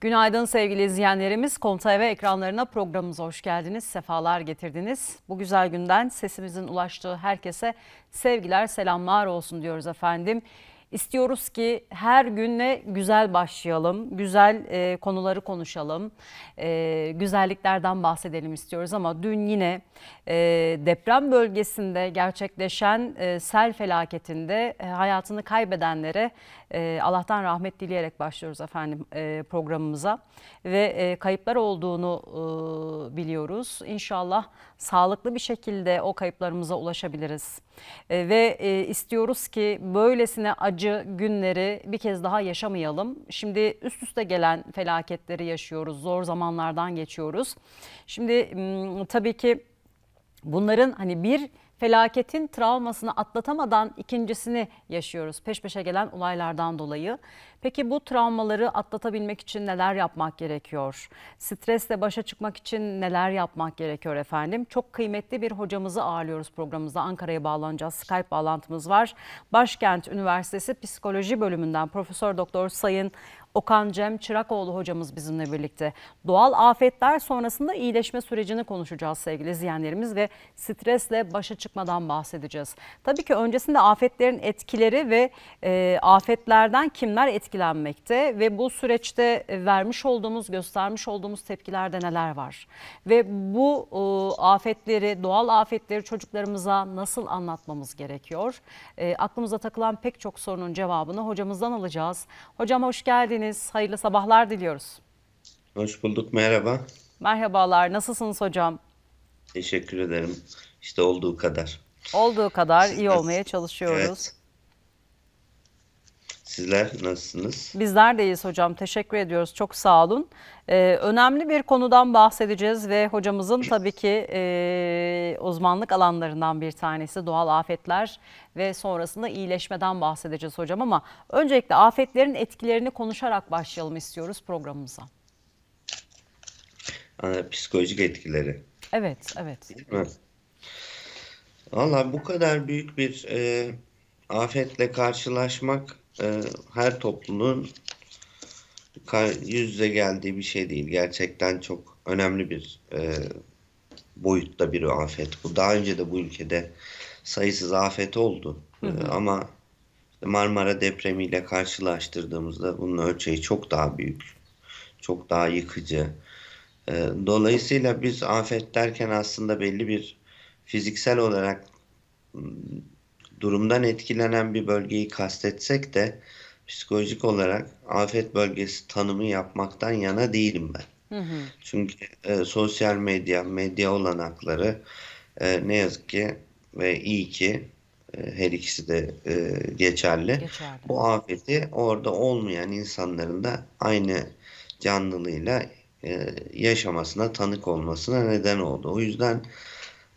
Günaydın sevgili izleyenlerimiz. KONTV ekranlarına programımıza hoş geldiniz. Sefalar getirdiniz. Bu güzel günden sesimizin ulaştığı herkese sevgiler, selamlar olsun diyoruz efendim. İstiyoruz ki her günle güzel başlayalım, güzel konuları konuşalım, güzelliklerden bahsedelim istiyoruz. Ama dün yine deprem bölgesinde gerçekleşen sel felaketinde hayatını kaybedenlere Allah'tan rahmet dileyerek başlıyoruz efendim programımıza. Ve kayıplar olduğunu biliyoruz. İnşallah sağlıklı bir şekilde o kayıplarımıza ulaşabiliriz. Ve istiyoruz ki böylesine acı günleri bir kez daha yaşamayalım. Şimdi üst üste gelen felaketleri yaşıyoruz. Zor zamanlardan geçiyoruz. Şimdi tabii ki bunların hani bir felaketin travmasını atlatamadan ikincisini yaşıyoruz peş peşe gelen olaylardan dolayı. Peki bu travmaları atlatabilmek için neler yapmak gerekiyor? Stresle başa çıkmak için neler yapmak gerekiyor efendim? Çok kıymetli bir hocamızı ağırlıyoruz programımızda. Ankara'ya bağlanacağız. Skype bağlantımız var. Başkent Üniversitesi Psikoloji Bölümünden Profesör Doktor Sayın Okan Cem Çırakoğlu hocamız bizimle birlikte. Doğal afetler sonrasında iyileşme sürecini konuşacağız sevgili izleyenlerimiz ve stresle başa çıkmadan bahsedeceğiz. Tabii ki öncesinde afetlerin etkileri ve afetlerden kimler etkilenmekte ve bu süreçte vermiş olduğumuz, göstermiş olduğumuz tepkilerde neler var? Ve bu afetleri, doğal afetleri çocuklarımıza nasıl anlatmamız gerekiyor? Aklımıza takılan pek çok sorunun cevabını hocamızdan alacağız. Hocam hoş geldiniz. Hayırlı sabahlar diliyoruz. Hoş bulduk, merhaba. Merhabalar, nasılsınız hocam? Teşekkür ederim. İşte olduğu kadar. Olduğu kadar iyi olmaya çalışıyoruz. Evet. Sizler nasılsınız? Bizler de iyiyiz hocam, teşekkür ediyoruz, çok sağ olun. Önemli bir konudan bahsedeceğiz ve hocamızın tabii ki uzmanlık alanlarından bir tanesi doğal afetler ve sonrasında iyileşmeden bahsedeceğiz hocam. Ama öncelikle afetlerin etkilerini konuşarak başlayalım istiyoruz programımıza. Psikolojik etkileri. Evet, evet. Vallahi bu kadar büyük bir afetle karşılaşmak her toplumun yüz yüze geldiği bir şey değil. Gerçekten çok önemli bir boyutta bir afet. Bu daha önce de bu ülkede sayısız afet oldu. Ama Marmara depremiyle karşılaştırdığımızda bunun ölçeği çok daha büyük, çok daha yıkıcı. Dolayısıyla biz afet derken aslında belli bir fiziksel olarak durumdan etkilenen bir bölgeyi kastetsek de psikolojik olarak afet bölgesi tanımı yapmaktan yana değilim ben. Çünkü sosyal medya olanakları ne yazık ki ve iyi ki her ikisi de geçerli. Bu afeti orada olmayan insanların da aynı canlılığıyla yaşamasına, tanık olmasına neden oldu. O yüzden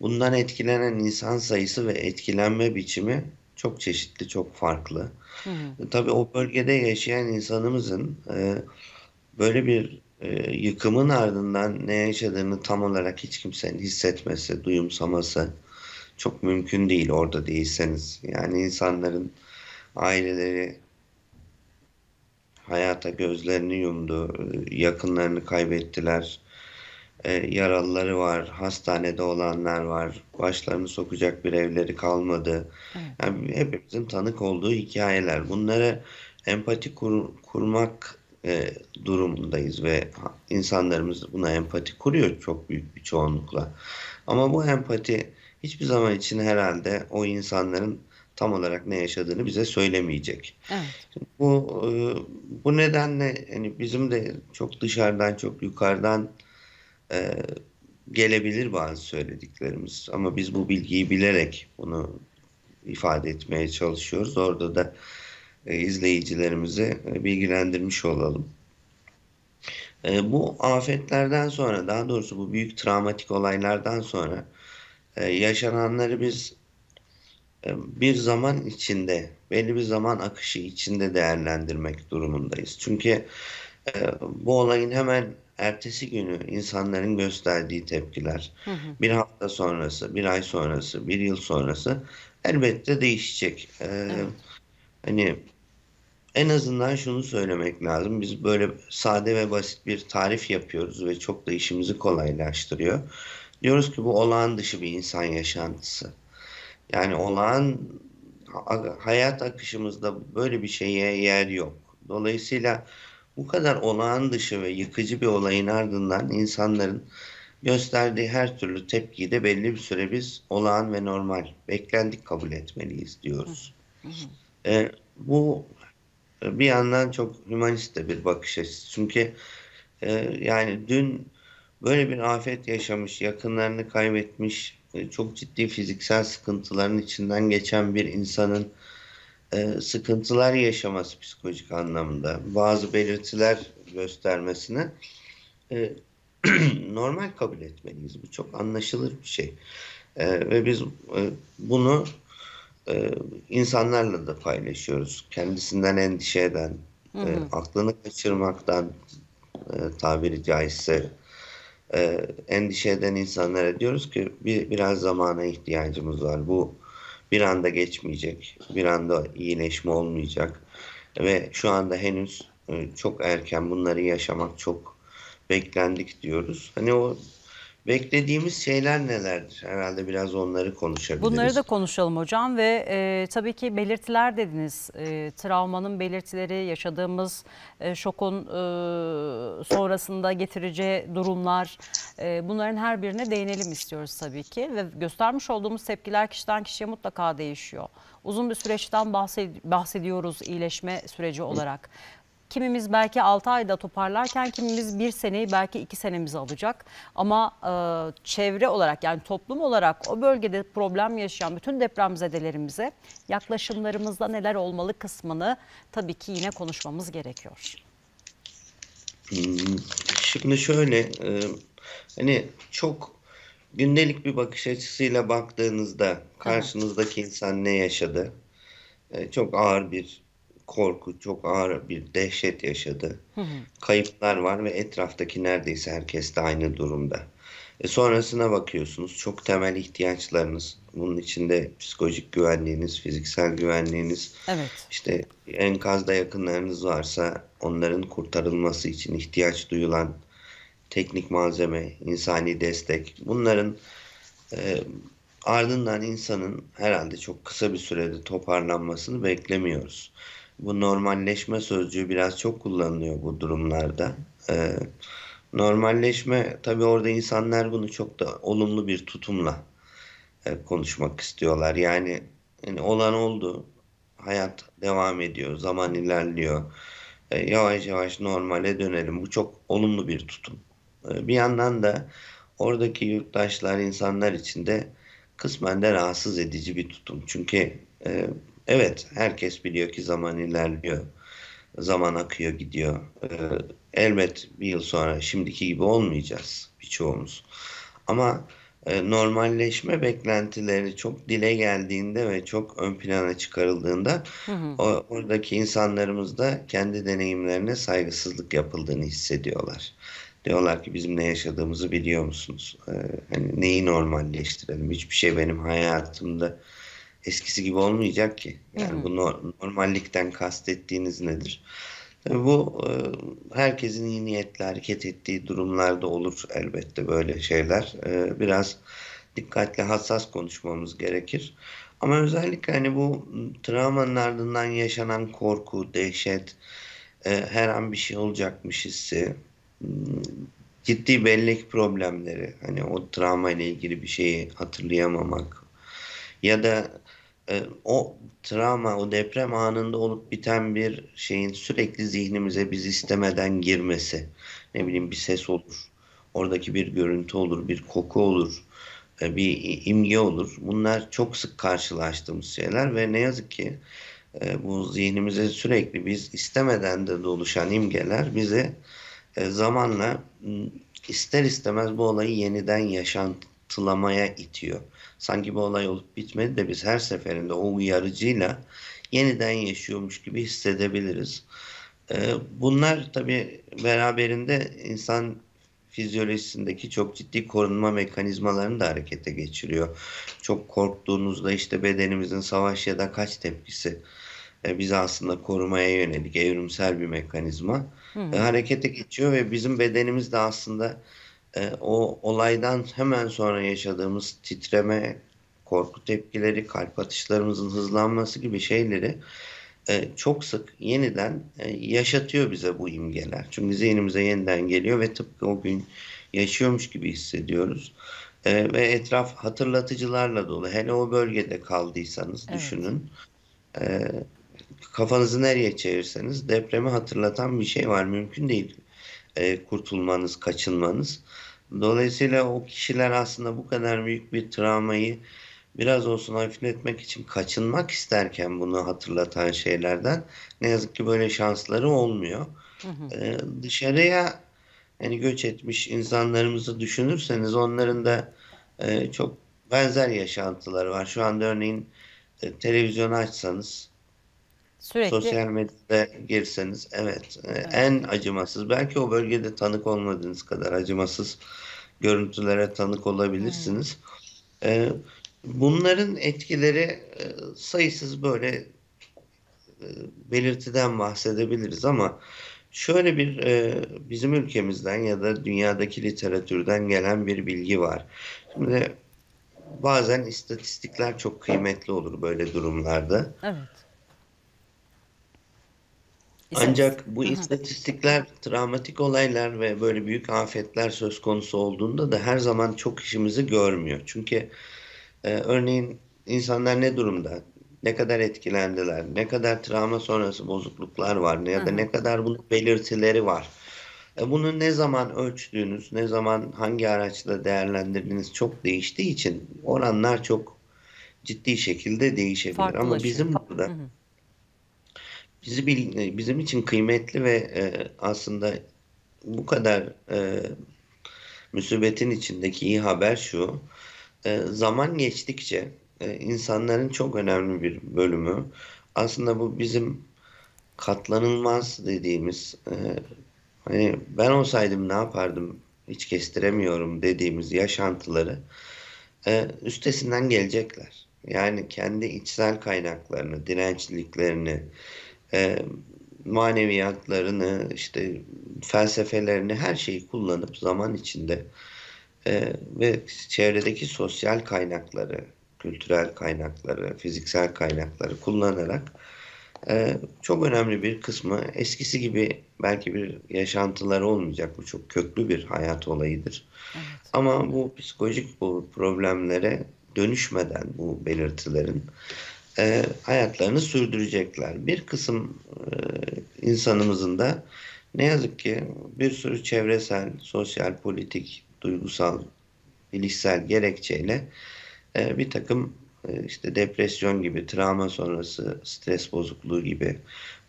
bundan etkilenen insan sayısı ve etkilenme biçimi çok çeşitli, çok farklı. Tabii o bölgede yaşayan insanımızın böyle bir yıkımın ardından ne yaşadığını tam olarak hiç kimsenin hissetmesi, duyumsaması çok mümkün değil orada değilseniz. Yani insanların aileleri hayata gözlerini yumdu, yakınlarını kaybettiler. Yaralıları var, hastanede olanlar var, başlarını sokacak bir evleri kalmadı. Yani hepimizin tanık olduğu hikayeler. Bunlara empati kurmak durumundayız ve insanlarımız buna empati kuruyor çok büyük bir çoğunlukla. Ama bu empati hiçbir zaman için herhalde o insanların tam olarak ne yaşadığını bize söylemeyecek. Bu nedenle yani bizim de çok dışarıdan, çok yukarıdan gelebilir bazı söylediklerimiz ama biz bu bilgiyi bilerek bunu ifade etmeye çalışıyoruz. Orada da izleyicilerimizi bilgilendirmiş olalım. Bu afetlerden sonra, daha doğrusu bu büyük travmatik olaylardan sonra yaşananları biz bir zaman içinde, belli bir zaman akışı içinde değerlendirmek durumundayız. Çünkü bu olayın hemen ertesi günü insanların gösterdiği tepkiler, bir hafta sonrası, bir ay sonrası, bir yıl sonrası elbette değişecek. Hani en azından şunu söylemek lazım. Biz böyle sade ve basit bir tarif yapıyoruz ve çok da işimizi kolaylaştırıyor. Diyoruz ki bu olağan dışı bir insan yaşantısı. Yani olağan hayat akışımızda böyle bir şeye yer yok. Dolayısıyla bu kadar olağan dışı ve yıkıcı bir olayın ardından insanların gösterdiği her türlü tepkiyi de belli bir süre biz olağan ve normal, beklendik kabul etmeliyiz diyoruz. Bu bir yandan çok hümanist de bir bakış açısı. Çünkü yani dün böyle bir afet yaşamış, yakınlarını kaybetmiş, çok ciddi fiziksel sıkıntıların içinden geçen bir insanın sıkıntılar yaşaması psikolojik anlamda, bazı belirtiler göstermesini normal kabul etmeliyiz. Bu çok anlaşılır bir şey. Ve biz bunu insanlarla da paylaşıyoruz. Kendisinden endişe eden, aklını kaçırmaktan tabiri caizse endişe eden insanlara diyoruz ki biraz zamana ihtiyacımız var. Bu bir anda geçmeyecek, bir anda iyileşme olmayacak ve şu anda henüz çok erken, bunları yaşamak çok beklendik diyoruz. Hani o beklediğimiz şeyler nelerdir? Herhalde biraz onları konuşabiliriz. Bunları da konuşalım hocam ve tabii ki belirtiler dediniz. Travmanın belirtileri, yaşadığımız şokun sonrasında getireceği durumlar, bunların her birine değinelim istiyoruz tabii ki. Ve göstermiş olduğumuz tepkiler kişiden kişiye mutlaka değişiyor. Uzun bir süreçten bahsediyoruz iyileşme süreci olarak. Kimimiz belki 6 ayda toparlarken kimimiz 1 seneyi belki 2 senemizi alacak. Ama çevre olarak, yani toplum olarak o bölgede problem yaşayan bütün depremzedelerimize yaklaşımlarımızda neler olmalı kısmını tabii ki yine konuşmamız gerekiyor. Şimdi şöyle, hani çok gündelik bir bakış açısıyla baktığınızda karşınızdaki insan ne yaşadı? Çok ağır bir korku, çok ağır bir dehşet yaşadı. Kayıplar var ve etraftaki neredeyse herkes de aynı durumda. Sonrasına bakıyorsunuz, çok temel ihtiyaçlarınız, bunun içinde psikolojik güvenliğiniz, fiziksel güvenliğiniz, işte enkazda yakınlarınız varsa onların kurtarılması için ihtiyaç duyulan teknik malzeme, insani destek, bunların ardından insanın herhalde çok kısa bir sürede toparlanmasını beklemiyoruz. Bu normalleşme sözcüğü biraz çok kullanılıyor bu durumlarda. Normalleşme, tabii orada insanlar bunu çok da olumlu bir tutumla konuşmak istiyorlar. Yani olan oldu, hayat devam ediyor, zaman ilerliyor, yavaş yavaş normale dönelim. Bu çok olumlu bir tutum. Bir yandan da oradaki yurttaşlar, insanlar için de kısmen de rahatsız edici bir tutum. Çünkü evet, herkes biliyor ki zaman ilerliyor, zaman akıyor gidiyor. Elbet bir yıl sonra şimdiki gibi olmayacağız birçoğumuz. Ama normalleşme beklentileri çok dile geldiğinde ve çok ön plana çıkarıldığında oradaki insanlarımız da kendi deneyimlerine saygısızlık yapıldığını hissediyorlar. Diyorlar ki bizim ne yaşadığımızı biliyor musunuz? Hani neyi normalleştirelim? Hiçbir şey benim hayatımda eskisi gibi olmayacak ki. Yani bu normallikten kastettiğiniz nedir? Tabii bu herkesin iyi niyetle hareket ettiği durumlarda olur elbette böyle şeyler. Biraz dikkatli, hassas konuşmamız gerekir. Ama özellikle hani bu travmanın ardından yaşanan korku, dehşet, her an bir şey olacakmış hissi, ciddi bellek problemleri, hani o travma ile ilgili bir şeyi hatırlayamamak ya da o travma, o deprem anında olup biten bir şeyin sürekli zihnimize biz istemeden girmesi, ne bileyim bir ses olur, oradaki bir görüntü olur, bir koku olur, bir imge olur. Bunlar çok sık karşılaştığımız şeyler ve ne yazık ki bu zihnimize sürekli biz istemeden de doluşan imgeler bize zamanla ister istemez bu olayı yeniden yaşantılamaya itiyor. Sanki bu olay olup bitmedi de biz her seferinde o uyarıcıyla yeniden yaşıyormuş gibi hissedebiliriz. Bunlar tabii beraberinde insan fizyolojisindeki çok ciddi korunma mekanizmalarını da harekete geçiriyor. Çok korktuğunuzda işte bedenimizin savaş ya da kaç tepkisi bizi aslında korumaya yönelik evrimsel bir mekanizma harekete geçiyor ve bizim bedenimiz de aslında o olaydan hemen sonra yaşadığımız titreme, korku tepkileri, kalp atışlarımızın hızlanması gibi şeyleri çok sık yeniden yaşatıyor bize bu imgeler. Çünkü zihnimize yeniden geliyor ve tıpkı o gün yaşıyormuş gibi hissediyoruz. Ve etraf hatırlatıcılarla dolu. Hele o bölgede kaldıysanız düşünün. Kafanızı nereye çevirseniz depremi hatırlatan bir şey var. Mümkün değil kurtulmanız, kaçınmanız. Dolayısıyla o kişiler aslında bu kadar büyük bir travmayı biraz olsun hafifletmek için kaçınmak isterken bunu hatırlatan şeylerden ne yazık ki böyle şansları olmuyor. Dışarıya yani göç etmiş insanlarımızı düşünürseniz onların da çok benzer yaşantıları var. Şu anda örneğin televizyonu açsanız, sürekli sosyal medyada girseniz en acımasız, belki o bölgede tanık olmadığınız kadar acımasız görüntülere tanık olabilirsiniz. Bunların etkileri sayısız, böyle belirtiden bahsedebiliriz ama şöyle bir bizim ülkemizden ya da dünyadaki literatürden gelen bir bilgi var. Şimdi bazen istatistikler çok kıymetli olur böyle durumlarda. Ancak bu istatistikler travmatik olaylar ve böyle büyük afetler söz konusu olduğunda da her zaman çok işimizi görmüyor. Çünkü örneğin insanlar ne durumda, ne kadar etkilendiler, ne kadar travma sonrası bozukluklar var ya da ne kadar bunun belirtileri var. Bunu ne zaman ölçtüğünüz, ne zaman hangi araçla değerlendirdiğiniz çok değiştiği için oranlar çok ciddi şekilde değişebilir. Ama bizim burada bizim için kıymetli ve aslında bu kadar musibetin içindeki iyi haber şu: zaman geçtikçe insanların çok önemli bir bölümü, aslında bu bizim katlanılmaz dediğimiz, hani ben olsaydım ne yapardım hiç kestiremiyorum dediğimiz yaşantıları üstesinden gelecekler. Yani kendi içsel kaynaklarını, dirençliliklerini, maneviyatlarını, işte felsefelerini, her şeyi kullanıp zaman içinde ve çevredeki sosyal kaynakları, kültürel kaynakları, fiziksel kaynakları kullanarak çok önemli bir kısmı, eskisi gibi belki bir yaşantıları olmayacak, bu çok köklü bir hayat olayıdır. Ama bu psikolojik problemlere dönüşmeden bu belirtilerin hayatlarını sürdürecekler. Bir kısım insanımızın da ne yazık ki bir sürü çevresel, sosyal, politik, duygusal, bilişsel gerekçeyle bir takım işte depresyon gibi, travma sonrası stres bozukluğu gibi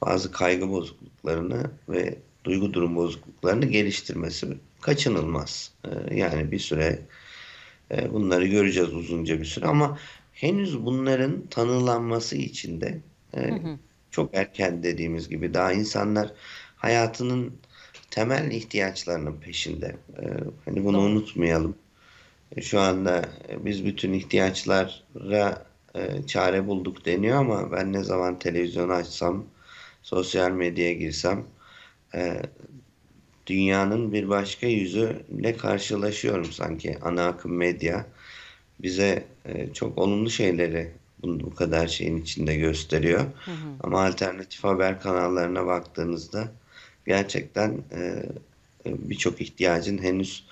bazı kaygı bozukluklarını ve duygu durum bozukluklarını geliştirmesi kaçınılmaz. Yani bir süre bunları göreceğiz, uzunca bir süre, ama henüz bunların tanılanması için de çok erken, dediğimiz gibi daha insanlar hayatının temel ihtiyaçlarının peşinde. Hani bunu unutmayalım. Şu anda biz bütün ihtiyaçlara çare bulduk deniyor ama ben ne zaman televizyonu açsam, sosyal medyaya girsem dünyanın bir başka yüzüyle karşılaşıyorum sanki. Ana akım medya bize çok olumlu şeyleri bu kadar şeyin içinde gösteriyor. Ama alternatif haber kanallarına baktığınızda gerçekten birçok ihtiyacın henüz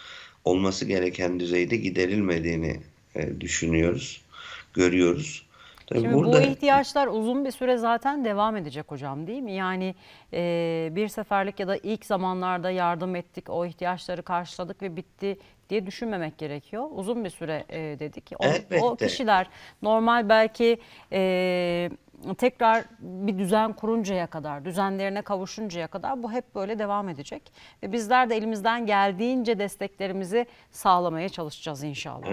olması gereken düzeyde giderilmediğini düşünüyoruz, görüyoruz. Tabii şimdi burada... Bu ihtiyaçlar uzun bir süre zaten devam edecek hocam, değil mi? Yani bir seferlik ya da ilk zamanlarda yardım ettik, o ihtiyaçları karşıladık ve bitti diye düşünmemek gerekiyor. Uzun bir süre dedik. O kişiler normal belki... tekrar bir düzen kuruncaya kadar, düzenlerine kavuşuncaya kadar bu hep böyle devam edecek. Ve bizler de elimizden geldiğince desteklerimizi sağlamaya çalışacağız inşallah.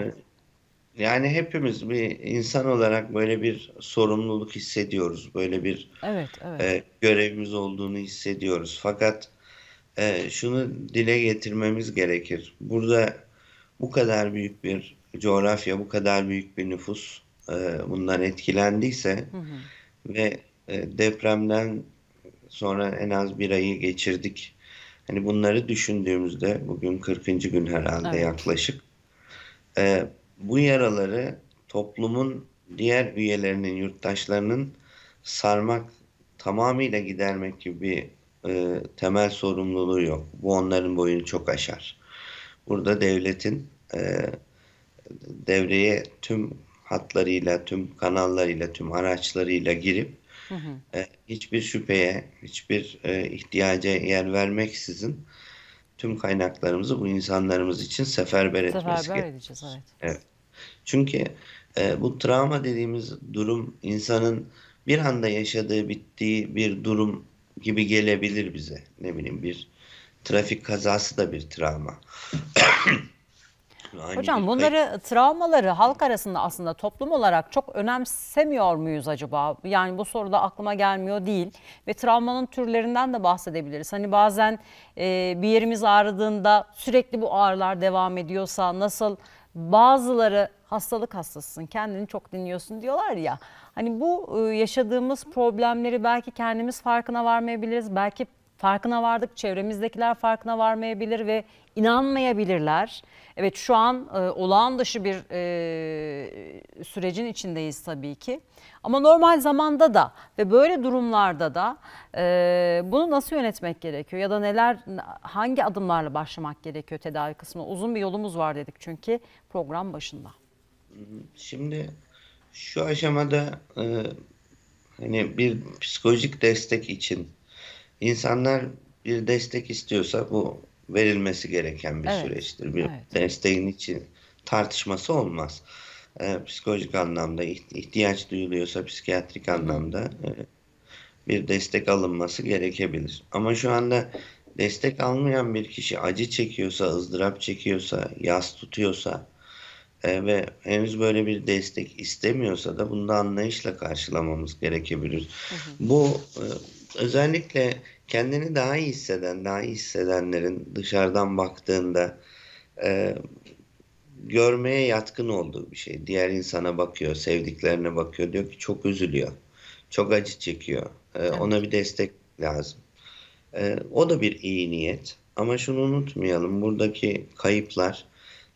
Yani hepimiz bir insan olarak böyle bir sorumluluk hissediyoruz. Böyle bir görevimiz olduğunu hissediyoruz. Fakat şunu dile getirmemiz gerekir. Burada bu kadar büyük bir coğrafya, bu kadar büyük bir nüfus bundan etkilendiyse ve Depremden sonra en az bir ayı geçirdik. Hani bunları düşündüğümüzde bugün 40. gün herhalde, evet, yaklaşık. Bu yaraları toplumun diğer üyelerinin, yurttaşlarının sarmak, tamamıyla gidermek gibi bir temel sorumluluğu yok. Bu onların boyunu çok aşar. Burada devletin devreye tüm hatlarıyla, tüm kanallarıyla, tüm araçlarıyla girip, hı hı, hiçbir şüpheye, hiçbir ihtiyaca yer vermeksizin tüm kaynaklarımızı bu insanlarımız için seferber etmesi gerekiyor. Evet. Evet. Çünkü bu travma dediğimiz durum insanın bir anda yaşadığı, bittiği bir durum gibi gelebilir bize. Ne bileyim, bir trafik kazası da bir travma. Hocam bunları, travmaları halk arasında aslında toplum olarak çok önemsemiyor muyuz acaba? Yani bu soruda aklıma gelmiyor değil ve travmanın türlerinden de bahsedebiliriz. Hani bazen bir yerimiz ağrıdığında sürekli bu ağrılar devam ediyorsa, nasıl bazıları hastalık hastasısın, kendini çok dinliyorsun diyorlar ya. Hani bu yaşadığımız problemleri belki kendimiz farkına varmayabiliriz, belki farkına vardık, çevremizdekiler farkına varmayabilir ve inanmayabilirler. Evet, şu an olağan dışı bir sürecin içindeyiz tabii ki. Ama normal zamanda da ve böyle durumlarda da bunu nasıl yönetmek gerekiyor? Ya da neler, hangi adımlarla başlamak gerekiyor tedavi kısmına? Uzun bir yolumuz var dedik çünkü program başında. Şimdi şu aşamada hani bir psikolojik destek için İnsanlar bir destek istiyorsa bu verilmesi gereken bir, evet, süreçtir. Bir, evet, desteğin için tartışması olmaz. Psikolojik anlamda ihtiyaç duyuluyorsa psikiyatrik anlamda bir destek alınması gerekebilir. Ama şu anda destek almayan bir kişi acı çekiyorsa, ızdırap çekiyorsa, yas tutuyorsa ve henüz böyle bir destek istemiyorsa da bunu da anlayışla karşılamamız gerekebilir. Hı hı. Bu özellikle kendini daha iyi hisseden, daha iyi hissedenlerin dışarıdan baktığında görmeye yatkın olduğu bir şey. Diğer insana bakıyor, sevdiklerine bakıyor, diyor ki çok üzülüyor, çok acı çekiyor. Ona bir destek lazım. O da bir iyi niyet. Ama şunu unutmayalım, buradaki kayıplar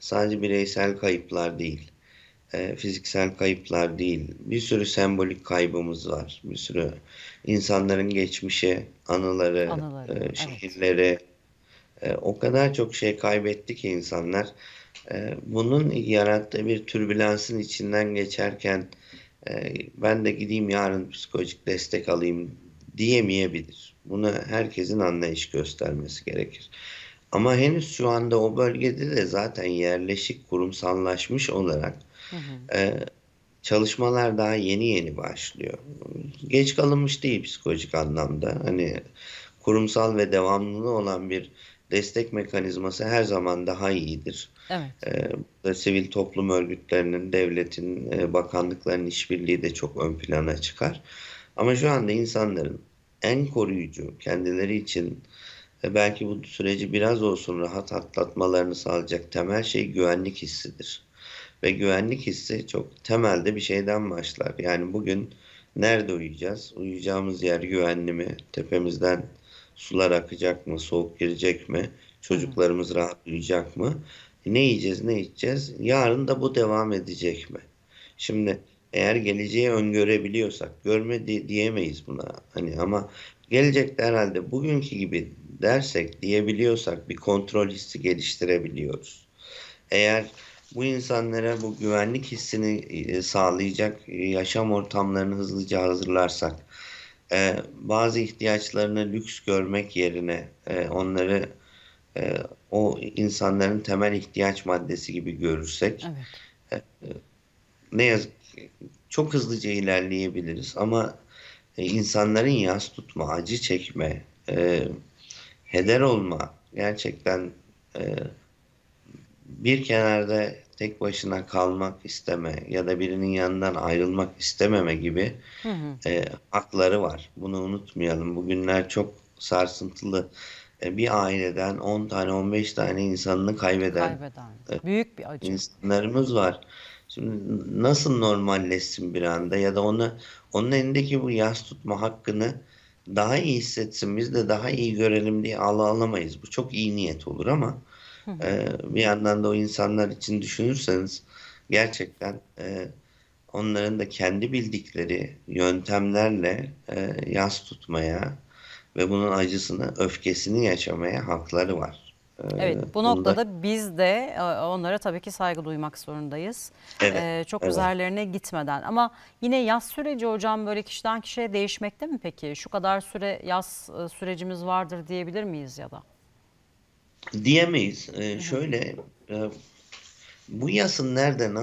sadece bireysel kayıplar değil, fiziksel kayıplar değil. Bir sürü sembolik kaybımız var. Bir sürü insanların geçmişi, anıları şehirleri, evet, o kadar çok şey kaybetti ki insanlar. Bunun yarattığı bir türbülansın içinden geçerken ben de gideyim yarın psikolojik destek alayım diyemeyebilir. Buna herkesin anlayış göstermesi gerekir. Ama henüz şu anda o bölgede de zaten yerleşik, kurumsallaşmış olarak, hı hı, çalışmalar daha yeni başlıyor. Geç kalınmış değil psikolojik anlamda. Hani kurumsal ve devamlı olan bir destek mekanizması her zaman daha iyidir. Evet. Sivil toplum örgütlerinin, devletin, bakanlıkların işbirliği de çok ön plana çıkar. Ama şu anda insanların en koruyucu, kendileri için belki bu süreci biraz olsun rahat atlatmalarını sağlayacak temel şey güvenlik hissidir. Ve güvenlik hissi çok temelde bir şeyden başlar. Yani bugün nerede uyuyacağız? Uyuyacağımız yer güvenli mi? Tepemizden sular akacak mı? Soğuk girecek mi? Çocuklarımız rahat uyuyacak mı? Ne yiyeceğiz, ne içeceğiz? Yarın da bu devam edecek mi? Şimdi eğer geleceği öngörebiliyorsak, diyemeyiz buna. Hani ama gelecekte herhalde bugünkü gibi dersek, diyebiliyorsak bir kontrol hissi geliştirebiliyoruz. Eğer bu insanlara bu güvenlik hissini sağlayacak yaşam ortamlarını hızlıca hazırlarsak, bazı ihtiyaçlarını lüks görmek yerine onları o insanların temel ihtiyaç maddesi gibi görürsek, evet, ne yazık ki çok hızlıca ilerleyebiliriz. Ama insanların yas tutma, acı çekme, heder olma, gerçekten bir kenarda tek başına kalmak isteme ya da birinin yanından ayrılmak istememe gibi, hı hı, hakları var. Bunu unutmayalım. Bugünler çok sarsıntılı. Bir aileden 10 tane 15 tane insanını kaybeden büyük bir acı insanlarımız var. Şimdi nasıl normalleşsin bir anda ya da onun elindeki bu yas tutma hakkını daha iyi hissetsin, biz de daha iyi görelim diye alamayız. Bu çok iyi niyet olur ama bir yandan da o insanlar için düşünürseniz gerçekten onların da kendi bildikleri yöntemlerle yas tutmaya ve bunun acısını, öfkesini yaşamaya hakları var. Evet, bu noktada biz de onlara tabii ki saygı duymak zorundayız. Evet, çok üzerlerine gitmeden. Ama yine yaz süreci hocam böyle kişiden kişiye değişmekte mi peki? Şu kadar süre yaz sürecimiz vardır diyebilir miyiz ya da? Diyemeyiz. Şöyle, bu yazın nerede,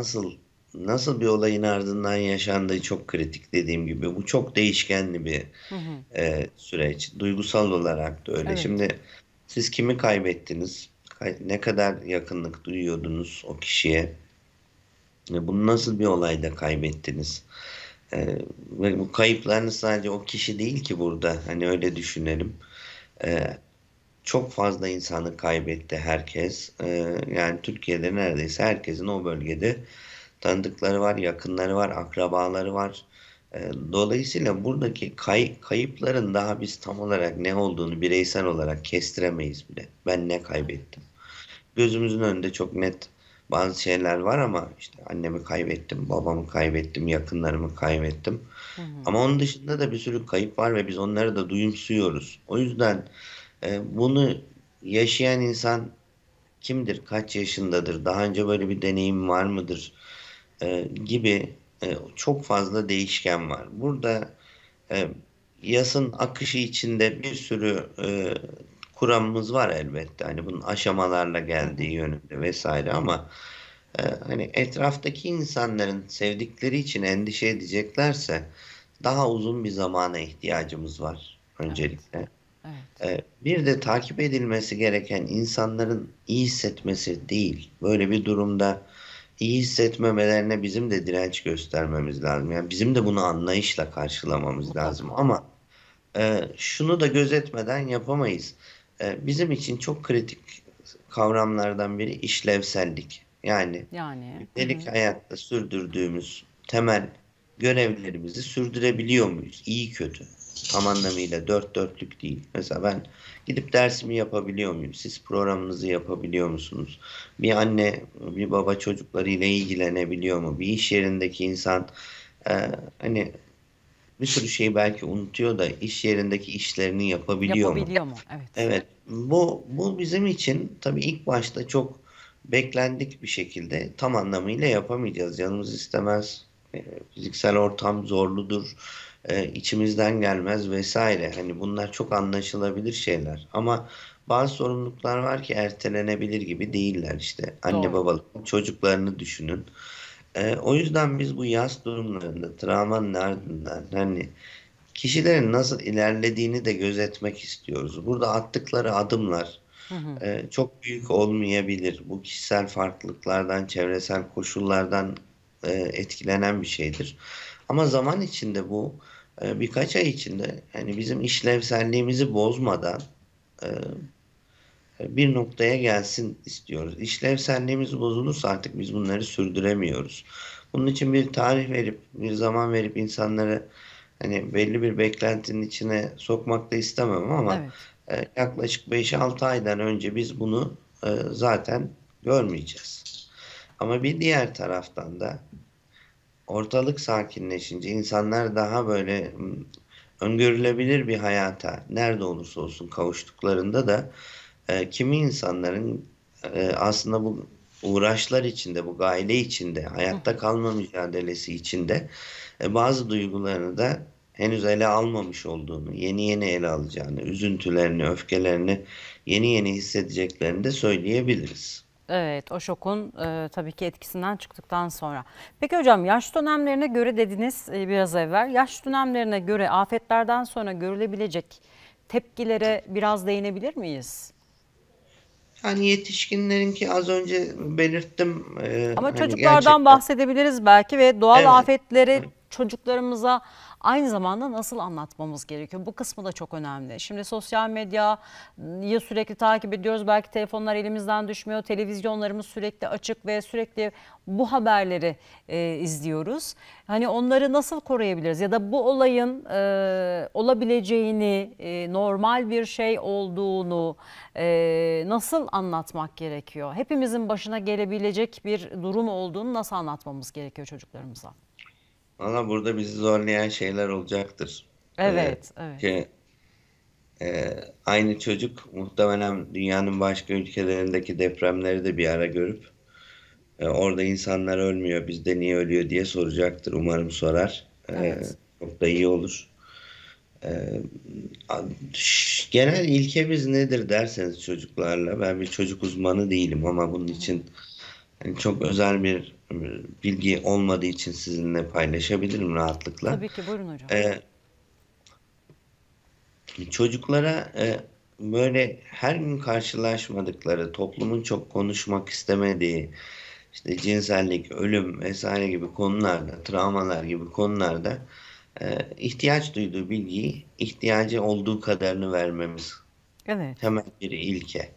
nasıl bir olayın ardından yaşandığı çok kritik, dediğim gibi. Bu çok değişkenli bir süreç. Duygusal olarak da öyle. Evet. Şimdi siz kimi kaybettiniz? Ne kadar yakınlık duyuyordunuz o kişiye? Bunu nasıl bir olayda kaybettiniz? Ve bu kayıplarınız sadece o kişi değil ki burada. Hani öyle düşünelim. Çok fazla insanı kaybetti herkes. Yani Türkiye'de neredeyse herkesin o bölgede tanıdıkları var, yakınları var, akrabaları var. Dolayısıyla buradaki kayıpların daha biz tam olarak ne olduğunu bireysel olarak kestiremeyiz bile. Ben ne kaybettim? Gözümüzün önünde çok net bazı şeyler var ama işte annemi kaybettim, babamı kaybettim, yakınlarımı kaybettim. Ama onun dışında da bir sürü kayıp var ve biz onları da duyumsuyoruz. O yüzden bunu yaşayan insan kimdir, kaç yaşındadır, daha önce böyle bir deneyim var mıdır gibi çok fazla değişken var. Burada yasın akışı içinde bir sürü kuramımız var elbette. Hani bunun aşamalarla geldiği yönünde vesaire ama hani etraftaki insanların sevdikleri için endişe edeceklerse daha uzun bir zamana ihtiyacımız var öncelikle. Evet. Evet. Bir de takip edilmesi gereken insanların iyi hissetmesi değil. Böyle bir durumda iyi hissetmemelerine bizim de direnç göstermemiz lazım. Yani bizim de bunu anlayışla karşılamamız lazım. Ama şunu da gözetmeden yapamayız. Bizim için çok kritik kavramlardan biri işlevsellik. Yani gündelik hayatta sürdürdüğümüz temel görevlerimizi sürdürebiliyor muyuz? İyi kötü. Tam anlamıyla dört dörtlük değil. Mesela ben gidip dersimi yapabiliyor muyum? Siz programınızı yapabiliyor musunuz? Bir anne, bir baba çocuklarıyla ilgilenebiliyor mu? Bir iş yerindeki insan hani bir sürü şeyi belki unutuyor da iş yerindeki işlerini yapabiliyor mu? Evet. Bu bizim için tabii ilk başta çok beklendik bir şekilde tam anlamıyla yapamayacağız. Yanımız istemez. Fiziksel ortam zorludur. İçimizden gelmez vesaire. Hani bunlar çok anlaşılabilir şeyler. Ama bazı sorumluluklar var ki ertelenebilir gibi değiller işte. Anne babalık, çocuklarını düşünün. O yüzden biz bu yas durumlarında, travmanın ardından hani kişilerin nasıl ilerlediğini de gözetmek istiyoruz. Burada attıkları adımlar çok büyük olmayabilir. Bu kişisel farklılıklardan, çevresel koşullardan etkilenen bir şeydir. Ama zaman içinde bu birkaç ay içinde yani bizim işlevselliğimizi bozmadan bir noktaya gelsin istiyoruz. İşlevselliğimiz bozulursa artık biz bunları sürdüremiyoruz. Bunun için bir tarih verip, bir zaman verip insanları hani belli bir beklentinin içine sokmak da istemem ama yaklaşık 5-6 aydan önce biz bunu zaten görmeyeceğiz. Ama bir diğer taraftan da ortalık sakinleşince insanlar daha böyle öngörülebilir bir hayata nerede olursa olsun kavuştuklarında da kimi insanların aslında bu uğraşlar içinde, bu gayle içinde, hayatta kalma mücadelesi içinde bazı duygularını da henüz ele almamış olduğunu, yeni ele alacağını, üzüntülerini, öfkelerini yeni hissedeceklerini de söyleyebiliriz. Evet, o şokun tabii ki etkisinden çıktıktan sonra. Peki hocam, yaş dönemlerine göre dediniz biraz evvel. Yaş dönemlerine göre afetlerden sonra görülebilecek tepkilere biraz değinebilir miyiz? Yani yetişkinlerinki az önce belirttim. Ama hani çocuklardan bahsedebiliriz belki ve doğal afetlere çocuklarımıza aynı zamanda nasıl anlatmamız gerekiyor? Bu kısmı da çok önemli. Şimdi sosyal medyayı sürekli takip ediyoruz. Belki telefonlar elimizden düşmüyor. Televizyonlarımız sürekli açık ve sürekli bu haberleri izliyoruz. Hani onları nasıl koruyabiliriz? Ya da bu olayın olabileceğini, normal bir şey olduğunu nasıl anlatmak gerekiyor? Hepimizin başına gelebilecek bir durum olduğunu nasıl anlatmamız gerekiyor çocuklarımıza? Valla burada bizi zorlayan şeyler olacaktır. Evet, evet. Ki, aynı çocuk muhtemelen dünyanın başka ülkelerindeki depremleri de bir ara görüp orada insanlar ölmüyor, bizde niye ölüyor diye soracaktır. Umarım sorar. Evet. Çok da iyi olur. Genel ilkemiz nedir derseniz çocuklarla, ben bir çocuk uzmanı değilim ama bunun için yani çok özel bir bilgi olmadığı için sizinle paylaşabilirim rahatlıkla. Tabii ki, buyurun hocam. Çocuklara böyle her gün karşılaşmadıkları, toplumun çok konuşmak istemediği, işte cinsellik, ölüm vesaire gibi konularda, travmalar gibi konularda ihtiyaç duyduğu bilgiyi, ihtiyacı olduğu kadarını vermemiz. Evet. Temel bir ilke.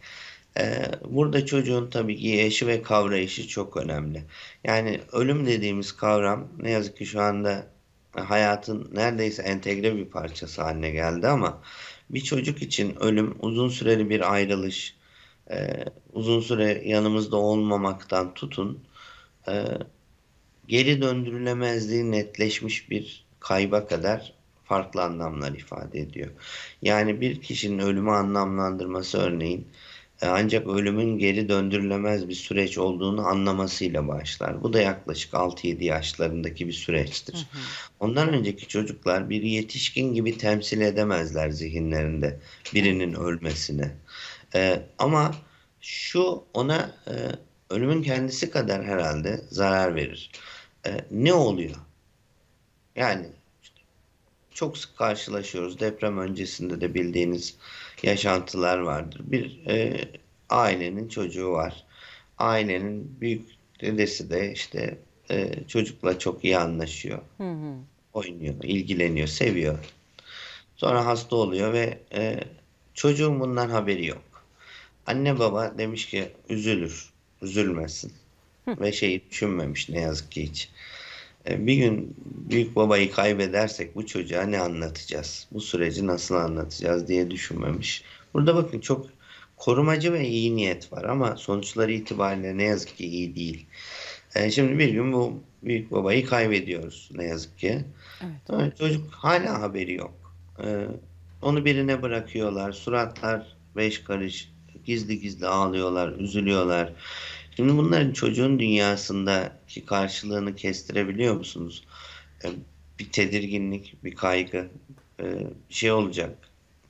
Burada çocuğun tabii ki yaşı ve kavrayışı çok önemli. Yani ölüm dediğimiz kavram ne yazık ki şu anda hayatın neredeyse entegre bir parçası haline geldi ama bir çocuk için ölüm uzun süreli bir ayrılış, uzun süre yanımızda olmamaktan tutun, geri döndürülemezliği netleşmiş bir kayba kadar farklı anlamlar ifade ediyor. Yani bir kişinin ölümü anlamlandırması örneğin ancak ölümün geri döndürülemez bir süreç olduğunu anlamasıyla başlar. Bu da yaklaşık 6-7 yaşlarındaki bir süreçtir. Hı hı. Ondan önceki çocuklar bir yetişkin gibi temsil edemezler zihinlerinde birinin ölmesini. Ama şu ona ölümün kendisi kadar herhalde zarar verir. Ne oluyor? Yani çok sık karşılaşıyoruz. Deprem öncesinde de bildiğiniz yaşantılar vardır. Bir ailenin çocuğu var. Ailenin büyük dedesi de işte çocukla çok iyi anlaşıyor. Hı hı. Oynuyor, ilgileniyor, seviyor. Sonra hasta oluyor ve çocuğun bundan haberi yok. Anne baba demiş ki üzülür, üzülmesin. Hı. Ve şeyi düşünmemiş ne yazık ki hiç. Bir gün büyük babayı kaybedersek bu çocuğa ne anlatacağız? Bu süreci nasıl anlatacağız diye düşünmemiş. Burada bakın çok korumacı ve iyi niyet var ama sonuçları itibariyle ne yazık ki iyi değil. Şimdi bir gün bu büyük babayı kaybediyoruz ne yazık ki. Evet. Çocuk hala haberi yok. Onu birine bırakıyorlar. Suratlar beş karış, gizli gizli ağlıyorlar, üzülüyorlar. Şimdi bunların çocuğun dünyasındaki karşılığını kestirebiliyor musunuz? Bir tedirginlik, bir kaygı, bir şey olacak,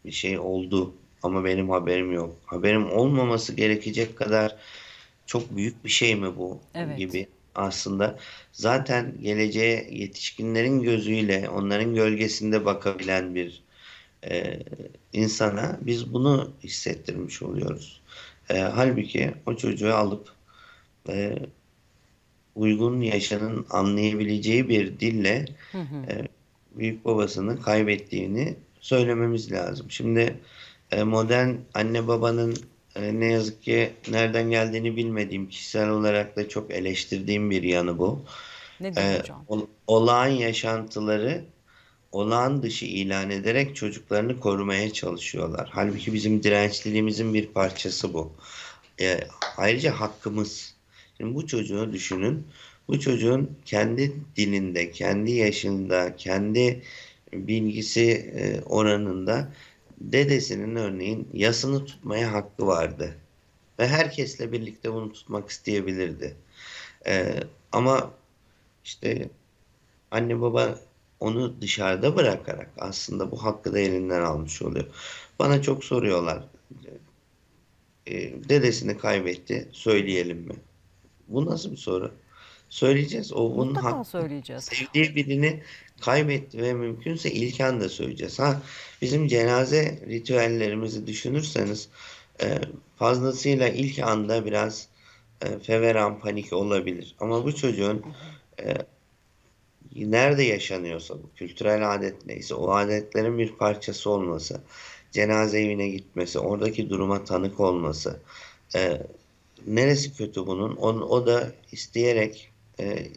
bir şey oldu ama benim haberim yok. Haberim olmaması gerekecek kadar çok büyük bir şey mi bu? Evet. Gibi aslında zaten geleceğe yetişkinlerin gözüyle, onların gölgesinde bakabilen bir insana biz bunu hissettirmiş oluyoruz. Halbuki o çocuğu alıp uygun yaşının anlayabileceği bir dille büyük babasını kaybettiğini söylememiz lazım. Şimdi modern anne babanın ne yazık ki nereden geldiğini bilmediğim, kişisel olarak da çok eleştirdiğim bir yanı bu. Ne diyeceğim? Olağan yaşantıları olağan dışı ilan ederek çocuklarını korumaya çalışıyorlar. Halbuki bizim dirençliliğimizin bir parçası bu. Ayrıca hakkımız. Şimdi bu çocuğu düşünün. Bu çocuğun kendi dilinde, kendi yaşında, kendi bilgisi oranında dedesinin örneğin yasını tutmaya hakkı vardı. Ve herkesle birlikte bunu tutmak isteyebilirdi. Ama işte anne baba onu dışarıda bırakarak aslında bu hakkı da elinden almış oluyor. Bana çok soruyorlar. Dedesini kaybetti, söyleyelim mi? Bu nasıl bir soru? Söyleyeceğiz. O bunun hakkı. Söyleyeceğiz. Sevdiği birini kaybetti ve mümkünse ilk anda söyleyeceğiz. Bizim cenaze ritüellerimizi düşünürseniz fazlasıyla ilk anda biraz feveran, panik olabilir. Ama bu çocuğun nerede yaşanıyorsa bu kültürel adet neyse o adetlerin bir parçası olması, cenaze evine gitmesi, oradaki duruma tanık olması, neresi kötü bunun? O da isteyerek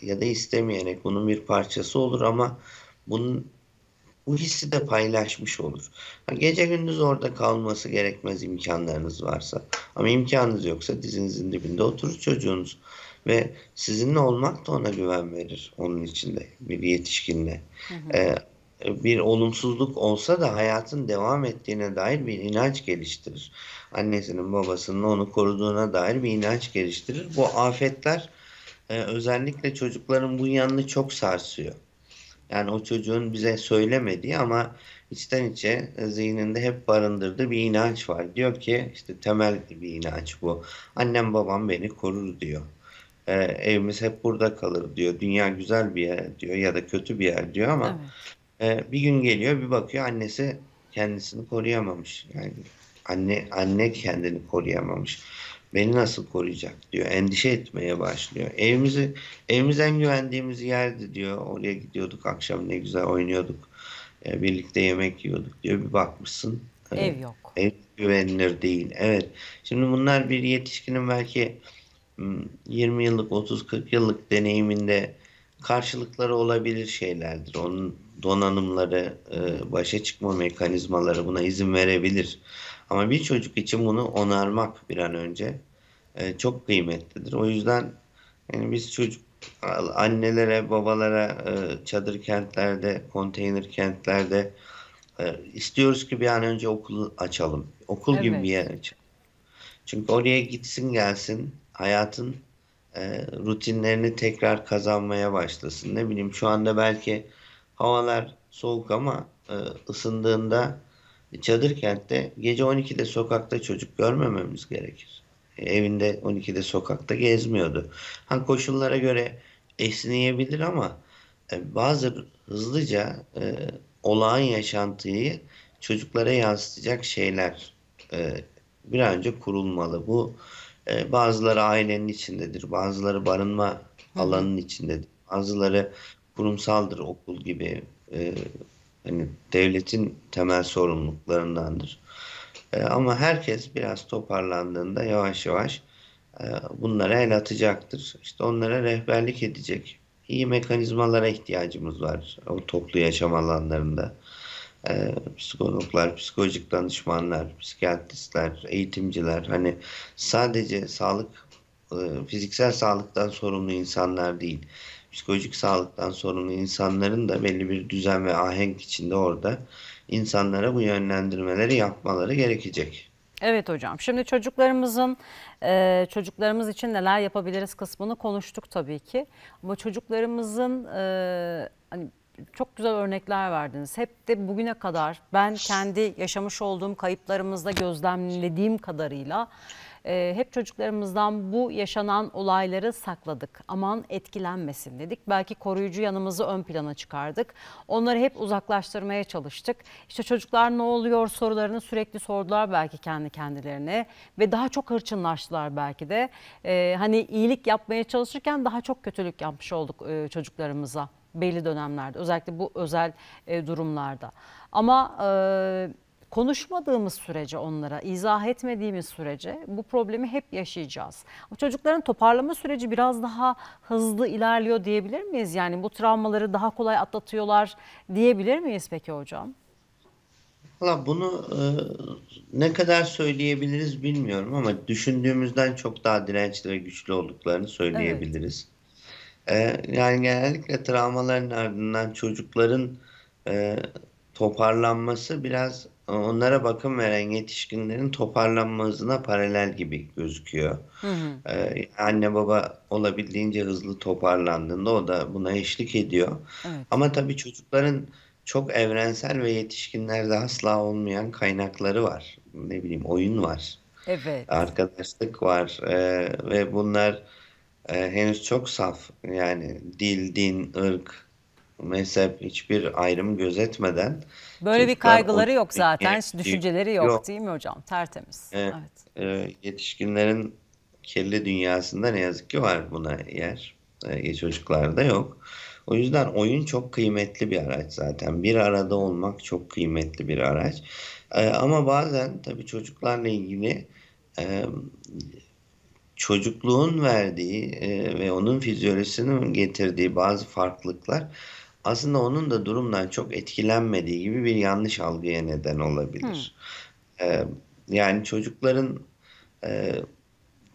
ya da istemeyerek bunun bir parçası olur ama bunun bu hissi de paylaşmış olur. Gece gündüz orada kalması gerekmez imkanlarınız varsa. Ama imkanınız yoksa dizinizin dibinde oturur çocuğunuz. Ve sizinle olmak da ona güven verir. Onun içinde bir yetişkinle. Bir olumsuzluk olsa da hayatın devam ettiğine dair bir inanç geliştirir. Annesinin babasının onu koruduğuna dair bir inanç geliştirir. Bu afetler özellikle çocukların bu yanını çok sarsıyor. Yani o çocuğun bize söylemediği ama içten içe zihninde hep barındırdığı bir inanç var. Diyor ki işte temel bir inanç bu. Annem babam beni korur diyor. Evimiz hep burada kalır diyor. Dünya güzel bir yer diyor ya da kötü bir yer diyor ama bir gün geliyor bir bakıyor annesi kendisini koruyamamış. Yani anne kendini koruyamamış. Beni nasıl koruyacak diyor. Endişe etmeye başlıyor. Evimiz en güvendiğimiz yerdi diyor. Oraya gidiyorduk akşam ne güzel oynuyorduk. Birlikte yemek yiyorduk diyor. Bir bakmışsın. Ev yok. Ev güvenilir değil. Evet. Şimdi bunlar bir yetişkinin belki 20 yıllık 30-40 yıllık deneyiminde karşılıkları olabilir şeylerdir. Onun donanımları, başa çıkma mekanizmaları buna izin verebilir. Ama bir çocuk için bunu onarmak bir an önce çok kıymetlidir. O yüzden yani biz çocuk annelere, babalara çadır kentlerde, konteyner kentlerde istiyoruz ki bir an önce okul açalım. Okul gibi bir yer açalım. Çünkü oraya gitsin gelsin hayatın rutinlerini tekrar kazanmaya başlasın. Ne bileyim şu anda belki havalar soğuk ama ısındığında çadır kentte gece 12'de sokakta çocuk görmememiz gerekir. Evinde 12'de sokakta gezmiyordu. Hani koşullara göre esneyebilir ama bazı hızlıca olağan yaşantıyı çocuklara yansıtacak şeyler bir an önce kurulmalı. Bu bazıları ailenin içindedir, bazıları barınma alanının içindedir, bazıları kurumsaldır okul gibi hani devletin temel sorumluluklarındandır. Ama herkes biraz toparlandığında yavaş yavaş bunlara el atacaktır. İşte onlara rehberlik edecek. İyi mekanizmalara ihtiyacımız var o toplu yaşam alanlarında. Psikologlar, psikolojik danışmanlar, psikiyatristler, eğitimciler hani sadece sağlık, fiziksel sağlıktan sorumlu insanlar değil. Psikolojik sağlıktan sorumlu insanların da belli bir düzen ve ahenk içinde orada insanlara bu yönlendirmeleri yapmaları gerekecek. Evet hocam. Şimdi çocuklarımız için neler yapabiliriz kısmını konuştuk tabii ki. Ama çocuklarımızın hani çok güzel örnekler verdiniz. Hep de bugüne kadar ben kendi yaşamış olduğum kayıplarımızda gözlemlediğim kadarıyla hep çocuklarımızdan bu yaşanan olayları sakladık. Aman etkilenmesin dedik. Belki koruyucu yanımızı ön plana çıkardık. Onları hep uzaklaştırmaya çalıştık. İşte çocuklar ne oluyor sorularını sürekli sordular belki kendi kendilerine. Ve daha çok hırçınlaştılar belki de. Hani iyilik yapmaya çalışırken daha çok kötülük yapmış olduk çocuklarımıza. Belli dönemlerde özellikle bu özel durumlarda ama konuşmadığımız sürece onlara izah etmediğimiz sürece bu problemi hep yaşayacağız. Çocukların toparlama süreci biraz daha hızlı ilerliyor diyebilir miyiz? Yani bu travmaları daha kolay atlatıyorlar diyebilir miyiz peki hocam? Valla bunu ne kadar söyleyebiliriz bilmiyorum ama düşündüğümüzden çok daha dirençli ve güçlü olduklarını söyleyebiliriz. Evet. Yani genellikle travmaların ardından çocukların toparlanması biraz onlara bakım veren yetişkinlerin toparlanma hızına paralel gibi gözüküyor. Anne baba olabildiğince hızlı toparlandığında o da buna eşlik ediyor. Evet. Ama tabii çocukların çok evrensel ve yetişkinlerde asla olmayan kaynakları var. Ne bileyim oyun var, arkadaşlık var ve bunlar... henüz çok saf yani dil, din, ırk, mezhep hiçbir ayrım gözetmeden. Böyle bir kaygıları yok zaten, düşünceleri yok değil mi hocam? Tertemiz. Yetişkinlerin kirli dünyasında ne yazık ki var buna yer. Çocuklarda yok. O yüzden oyun çok kıymetli bir araç zaten. Bir arada olmak çok kıymetli bir araç. Ama bazen tabii çocuklarla ilgili çocukluğun verdiği ve onun fizyolojisinin getirdiği bazı farklılıklar aslında onun da durumdan çok etkilenmediği gibi bir yanlış algıya neden olabilir. Yani çocukların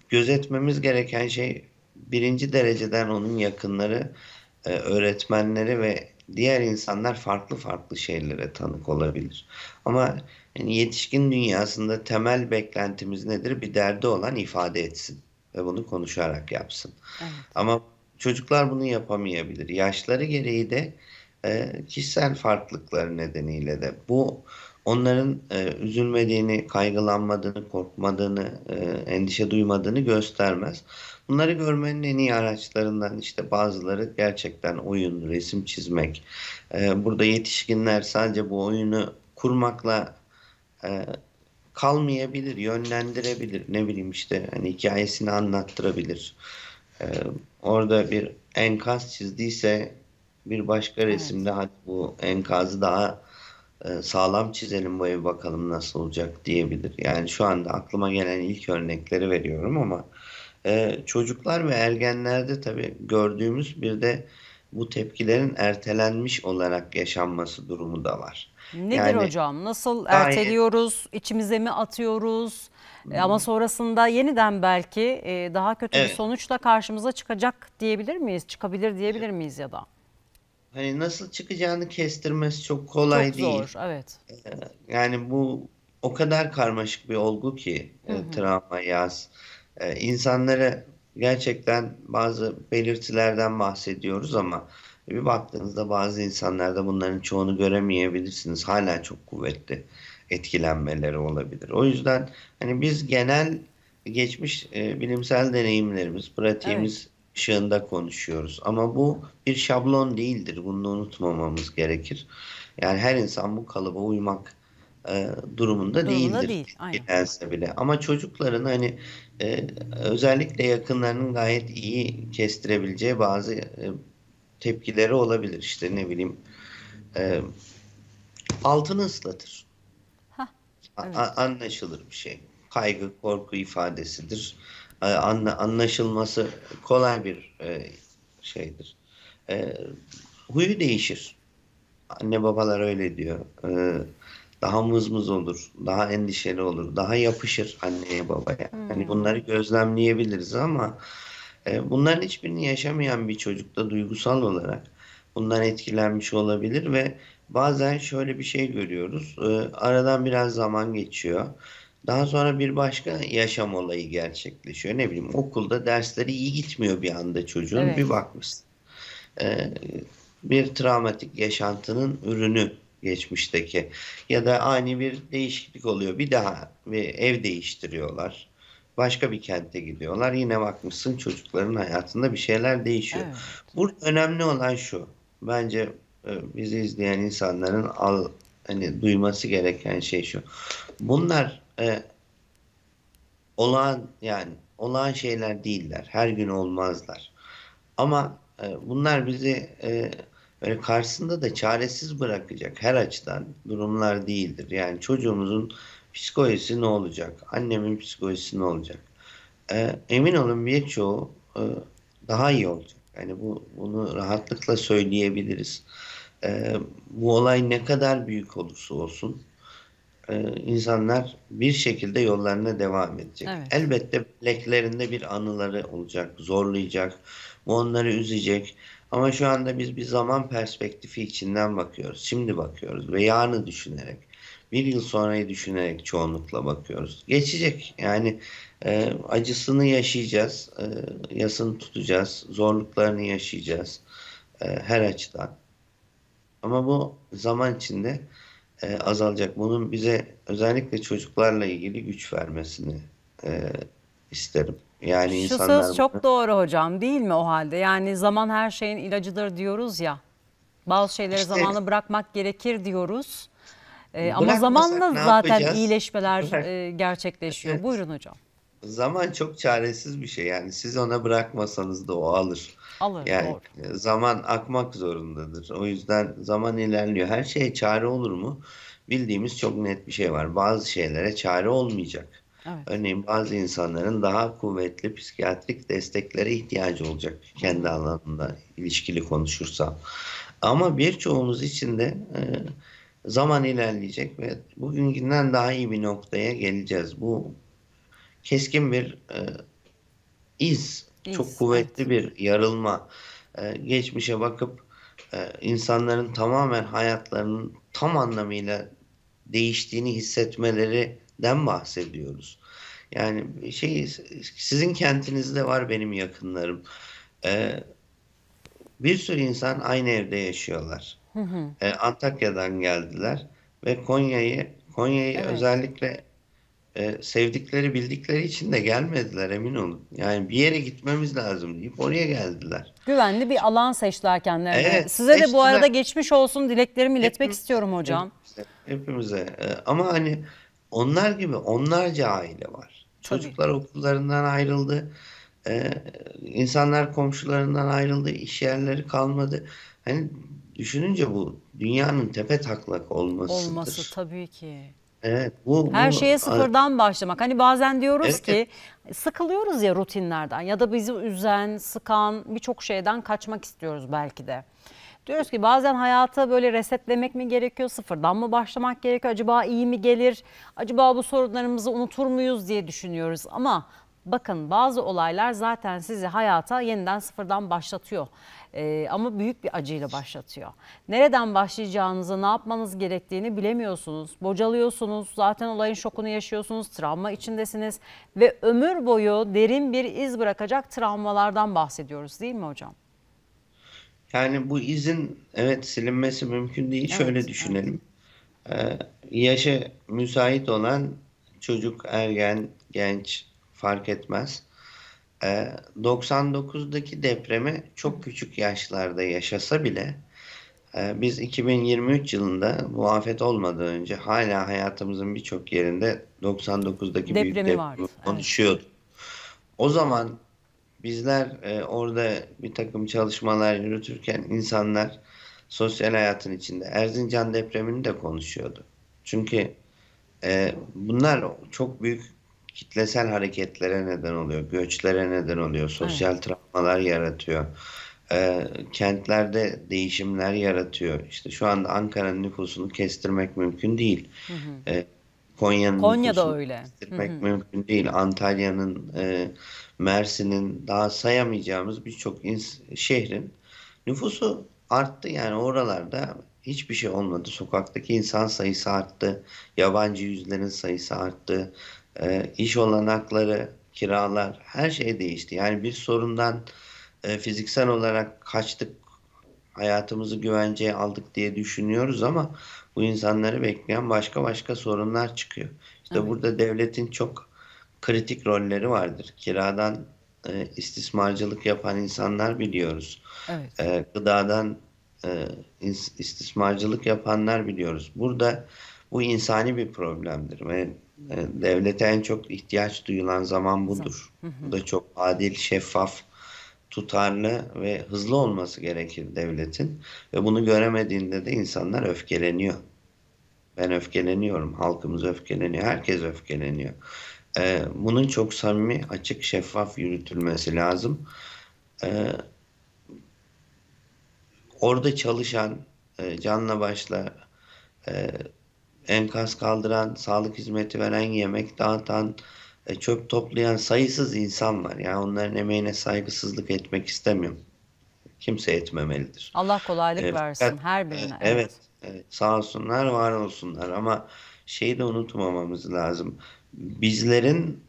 gözetmemiz gereken şey birinci dereceden onun yakınları, öğretmenleri ve diğer insanlar farklı farklı şeylere tanık olabilir. Ama yani yetişkin dünyasında temel beklentimiz nedir? Bir derdi olan ifade etsin ve bunu konuşarak yapsın. Evet. Ama çocuklar bunu yapamayabilir. Yaşları gereği de kişisel farklılıkları nedeniyle de bu onların üzülmediğini, kaygılanmadığını, korkmadığını, endişe duymadığını göstermez. Bunları görmenin en iyi araçlarından işte bazıları gerçekten oyun, resim çizmek. Burada yetişkinler sadece bu oyunu kurmakla kalmayabilir, yönlendirebilir. Ne bileyim işte hani hikayesini anlattırabilir. Orada bir enkaz çizdiyse bir başka resimde hadi bu enkazı daha sağlam çizelim, bu ev bakalım nasıl olacak diyebilir. Yani şu anda aklıma gelen ilk örnekleri veriyorum ama çocuklar ve ergenlerde tabii gördüğümüz bir de bu tepkilerin ertelenmiş olarak yaşanması durumu da var. Nedir yani, hocam? Nasıl erteliyoruz? İçimize mi atıyoruz? Ama sonrasında yeniden belki daha kötü bir sonuçla karşımıza çıkacak diyebilir miyiz? Çıkabilir diyebilir miyiz ya da? Hani nasıl çıkacağını kestirmesi çok kolay değil. Çok zor, evet. Yani bu o kadar karmaşık bir olgu ki travma, yaz. İnsanlara gerçekten bazı belirtilerden bahsediyoruz ama bir baktığınızda bazı insanlarda bunların çoğunu göremeyebilirsiniz. Hala çok kuvvetli etkilenmeleri olabilir. O yüzden hani biz genel geçmiş bilimsel deneyimlerimiz, pratiğimiz ışığında konuşuyoruz. Ama bu bir şablon değildir. Bunu unutmamamız gerekir. Yani her insan bu kalıba uymak durumunda değildir. Değil, bile. Ama çocukların hani özellikle yakınlarının gayet iyi kestirebileceği bazı tepkileri olabilir. İşte ne bileyim altını ıslatır. Anlaşılır bir şey. Kaygı, korku ifadesidir. Anlaşılması kolay bir şeydir. Huyu değişir. Anne babalar öyle diyor. Daha mızmız olur, daha endişeli olur, daha yapışır anneye babaya. Yani bunları gözlemleyebiliriz ama bunların hiçbirini yaşamayan bir çocukta duygusal olarak bundan etkilenmiş olabilir ve bazen şöyle bir şey görüyoruz. Aradan biraz zaman geçiyor. Daha sonra bir başka yaşam olayı gerçekleşiyor. Ne bileyim okulda dersleri iyi gitmiyor bir anda çocuğun. Bir bakmışsın. Bir travmatik yaşantının ürünü geçmişteki ya da ani bir değişiklik oluyor. Bir daha bir ev değiştiriyorlar. Başka bir kente gidiyorlar. Yine bakmışsın çocukların hayatında bir şeyler değişiyor. Burada önemli olan şu. Bence bizi izleyen insanların hani duyması gereken şey şu. Bunlar olağan şeyler değiller. Her gün olmazlar. Ama bunlar bizi böyle karşısında da çaresiz bırakacak her açıdan durumlar değildir. Yani çocuğumuzun psikolojisi ne olacak? Annemin psikolojisi ne olacak? Emin olun birçoğu daha iyi olacak. Yani bunu rahatlıkla söyleyebiliriz. Bu olay ne kadar büyük olursa olsun insanlar bir şekilde yollarına devam edecek. Elbette bileklerinde bir anıları olacak, zorlayacak, bu onları üzecek. Ama şu anda biz bir zaman perspektifi içinden bakıyoruz. Şimdi bakıyoruz ve yarını düşünerek, bir yıl sonrayı düşünerek çoğunlukla bakıyoruz. Geçecek yani acısını yaşayacağız, yasını tutacağız, zorluklarını yaşayacağız her açıdan. Ama bu zaman içinde azalacak. Bunun bize özellikle çocuklarla ilgili güç vermesini isterim. Yani şu söz çok doğru hocam değil mi o halde? Yani zaman her şeyin ilacıdır diyoruz ya. Bazı şeyleri işte, zamanla bırakmak gerekir diyoruz. Ama zamanla zaten iyileşmeler gerçekleşiyor. Buyurun hocam. Zaman çok çaresiz bir şey. Yani siz ona bırakmasanız da o alır. Alır. Yani doğru. Zaman akmak zorundadır. O yüzden zaman ilerliyor. Her şeye çare olur mu? Bildiğimiz çok net bir şey var. Bazı şeylere çare olmayacak. Evet. Örneğin bazı insanların daha kuvvetli psikiyatrik desteklere ihtiyacı olacak. Kendi alanında ilişkili konuşursa. Ama birçoğumuz için de zaman ilerleyecek ve bugünkünden daha iyi bir noktaya geleceğiz. Bu keskin bir iz, çok kuvvetli bir yarılma. Geçmişe bakıp insanların tamamen hayatlarının tam anlamıyla değiştiğini hissetmelerinden bahsediyoruz. Yani sizin kentinizde var benim yakınlarım. Bir sürü insan aynı evde yaşıyorlar. Antakya'dan geldiler ve Konya'yı evet. özellikle sevdikleri, bildikleri için de gelmediler, emin olun. Yani bir yere gitmemiz lazım deyip oraya geldiler. Güvenli bir alan seçtiler kendilerine. Evet, size seçtiler. De bu arada geçmiş olsun dileklerimi iletmek istiyorum hocam. Hepimize. Ama hani onlar gibi onlarca aile var. Tabii. Çocuklar okullarından ayrıldı. İnsanlar komşularından ayrıldı. İş yerleri kalmadı. Hani düşününce bu dünyanın tepe taklak olmasıdır. Olması tabii ki. Evet, her şeye sıfırdan başlamak. Hani bazen diyoruz evet, ki sıkılıyoruz ya rutinlerden ya da bizi üzen, sıkan birçok şeyden kaçmak istiyoruz belki de. Diyoruz ki bazen hayata böyle resetlemek mi gerekiyor, sıfırdan mı başlamak gerekiyor, acaba iyi mi gelir, acaba bu sorunlarımızı unutur muyuz diye düşünüyoruz ama... Bakın bazı olaylar zaten sizi hayata yeniden sıfırdan başlatıyor ama büyük bir acıyla başlatıyor. Nereden başlayacağınızı, ne yapmanız gerektiğini bilemiyorsunuz, bocalıyorsunuz, zaten olayın şokunu yaşıyorsunuz, travma içindesiniz ve ömür boyu derin bir iz bırakacak travmalardan bahsediyoruz değil mi hocam? Yani bu izin evet silinmesi mümkün değil, evet, şöyle düşünelim, evet. Yaşa müsait olan çocuk, ergen, genç... Fark etmez. 99'daki depremi çok küçük yaşlarda yaşasa bile biz 2023 yılında bu afet olmadan önce hala hayatımızın birçok yerinde 99'daki büyük depremi konuşuyorduk. Evet. O zaman bizler orada bir takım çalışmalar yürütürken insanlar sosyal hayatın içinde Erzincan depremini de konuşuyordu. Çünkü bunlar çok büyük kitlesel hareketlere neden oluyor, göçlere neden oluyor, sosyal evet. travmalar yaratıyor, kentlerde değişimler yaratıyor. İşte şu anda Ankara'nın nüfusunu kestirmek mümkün değil. Konya'nın nüfusunu öyle. Kestirmek mümkün değil. Antalya'nın, Mersin'in, daha sayamayacağımız birçok şehrin nüfusu arttı. Yani oralarda hiçbir şey olmadı. Sokaktaki insan sayısı arttı, yabancı yüzlerin sayısı arttı. İş olanakları, kiralar, her şey değişti. Yani bir sorundan fiziksel olarak kaçtık, hayatımızı güvenceye aldık diye düşünüyoruz ama bu insanları bekleyen başka sorunlar çıkıyor. İşte evet. burada devletin çok kritik rolleri vardır. Kiradan istismarcılık yapan insanlar biliyoruz. Evet. Gıdadan istismarcılık yapanlar biliyoruz. Burada bu insani bir problemdir ve devlete en çok ihtiyaç duyulan zaman budur. Bu da çok adil, şeffaf, tutarlı ve hızlı olması gerekir devletin. Ve bunu göremediğinde de insanlar öfkeleniyor. Ben öfkeleniyorum, halkımız öfkeleniyor, herkes öfkeleniyor. Bunun çok samimi, açık, şeffaf yürütülmesi lazım. Orada çalışan, canla başla enkaz kaldıran, sağlık hizmeti veren, yemek dağıtan, çöp toplayan sayısız insan var. Yani onların emeğine saygısızlık etmek istemiyorum. Kimse etmemelidir. Allah kolaylık versin her birine. Evet, evet, sağ olsunlar, var olsunlar. Ama şeyi de unutmamamız lazım. Bizlerin,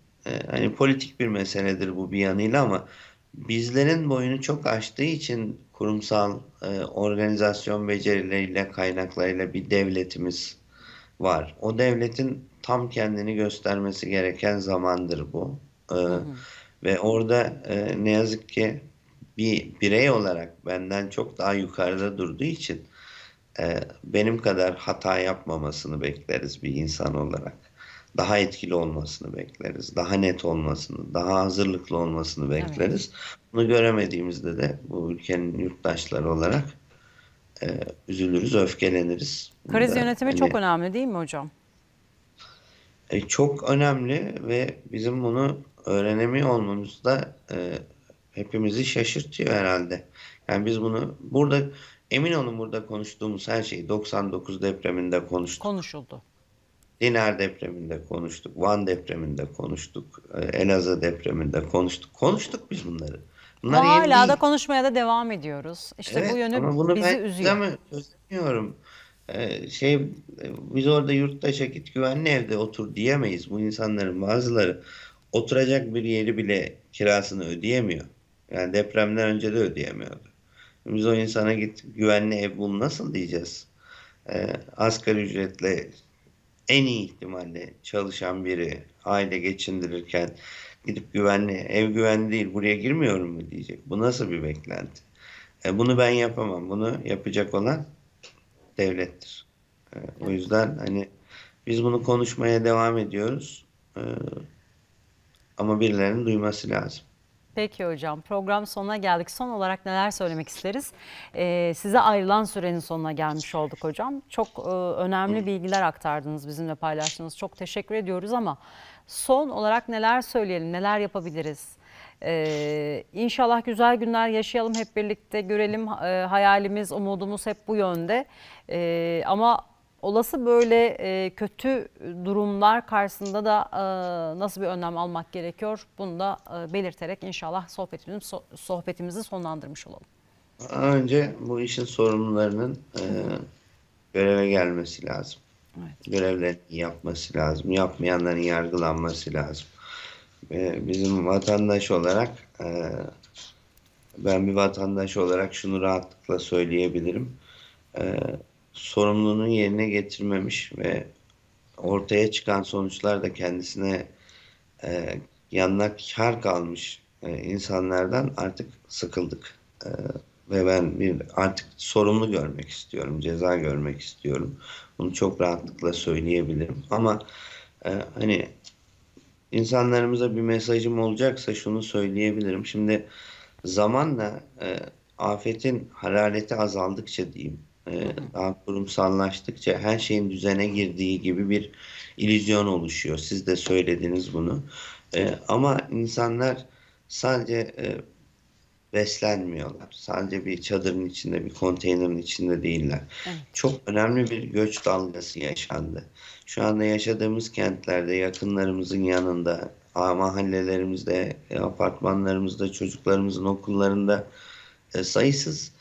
hani politik bir meseledir bu bir yanıyla ama bizlerin boyunu çok aştığı için kurumsal organizasyon becerileriyle, kaynaklarıyla bir devletimiz var. O devletin tam kendini göstermesi gereken zamandır bu. Ve orada ne yazık ki bir birey olarak benden çok daha yukarıda durduğu için benim kadar hata yapmamasını bekleriz bir insan olarak. daha etkili olmasını bekleriz. Daha net olmasını, daha hazırlıklı olmasını bekleriz. Evet. Bunu göremediğimizde de bu ülkenin yurttaşları olarak üzülürüz, öfkeleniriz. Kriz yönetimi çok önemli değil mi hocam? Çok önemli ve bizim bunu öğrenemiyor olmamız da hepimizi şaşırtıyor herhalde. Yani biz bunu burada, emin olun burada konuştuğumuz her şeyi 99 depreminde konuştuk. Konuşuldu. Diner depreminde konuştuk, Van depreminde konuştuk, Elazığ depreminde konuştuk. Konuştuk biz bunları. Bunlar hala da konuşmaya da devam ediyoruz. İşte evet, bu yönü ama bunu bizi üzüyor. Ama çözemiyorum. Biz orada yurttaşa git güvenli evde otur diyemeyiz. Bu insanların bazıları oturacak bir yeri bile kirasını ödeyemiyor. Yani depremden önce de ödeyemiyordu. Biz o insana git güvenli ev bul nasıl diyeceğiz? Asgari ücretle en iyi ihtimalle çalışan biri aile geçindirirken gidip güvenli ev güvenli değil buraya girmiyorum mu diyecek. Bu nasıl bir beklenti? Bunu ben yapamam. Bunu yapacak olan devlettir. O yüzden hani biz bunu konuşmaya devam ediyoruz. Ama birilerinin duyması lazım. Peki hocam, program sonuna geldik. Son olarak neler söylemek isteriz? Size ayrılan sürenin sonuna gelmiş olduk hocam. Çok önemli bilgiler aktardınız, bizimle paylaştınız. Çok teşekkür ediyoruz ama son olarak neler söyleyelim, neler yapabiliriz? İnşallah güzel günler yaşayalım, hep birlikte görelim. Hayalimiz, umudumuz hep bu yönde. Ama olası böyle kötü durumlar karşısında da nasıl bir önlem almak gerekiyor? Bunu da belirterek inşallah sohbetimizi sonlandırmış olalım. Önce bu işin sorumlularının göreve gelmesi lazım. Evet. Görevlerini yapması lazım. Yapmayanların yargılanması lazım. Bizim vatandaş olarak ben bir vatandaş olarak şunu rahatlıkla söyleyebilirim. Sorumluluğunu yerine getirmemiş ve ortaya çıkan sonuçlar da kendisine yanına kar kalmış insanlardan artık sıkıldık. Ve ben artık sorumlu görmek istiyorum, ceza görmek istiyorum. Bunu çok rahatlıkla söyleyebilirim. Ama hani insanlarımıza bir mesajım olacaksa şunu söyleyebilirim. Şimdi zamanla afetin harareti azaldıkça diyeyim, daha kurumsallaştıkça her şeyin düzene girdiği gibi bir illüzyon oluşuyor. Siz de söylediniz bunu. Ama insanlar sadece beslenmiyorlar. Sadece bir çadırın içinde, bir konteynerin içinde değiller. Evet. Çok önemli bir göç dalgası yaşandı. Şu anda yaşadığımız kentlerde, yakınlarımızın yanında, mahallelerimizde, apartmanlarımızda, çocuklarımızın okullarında sayısız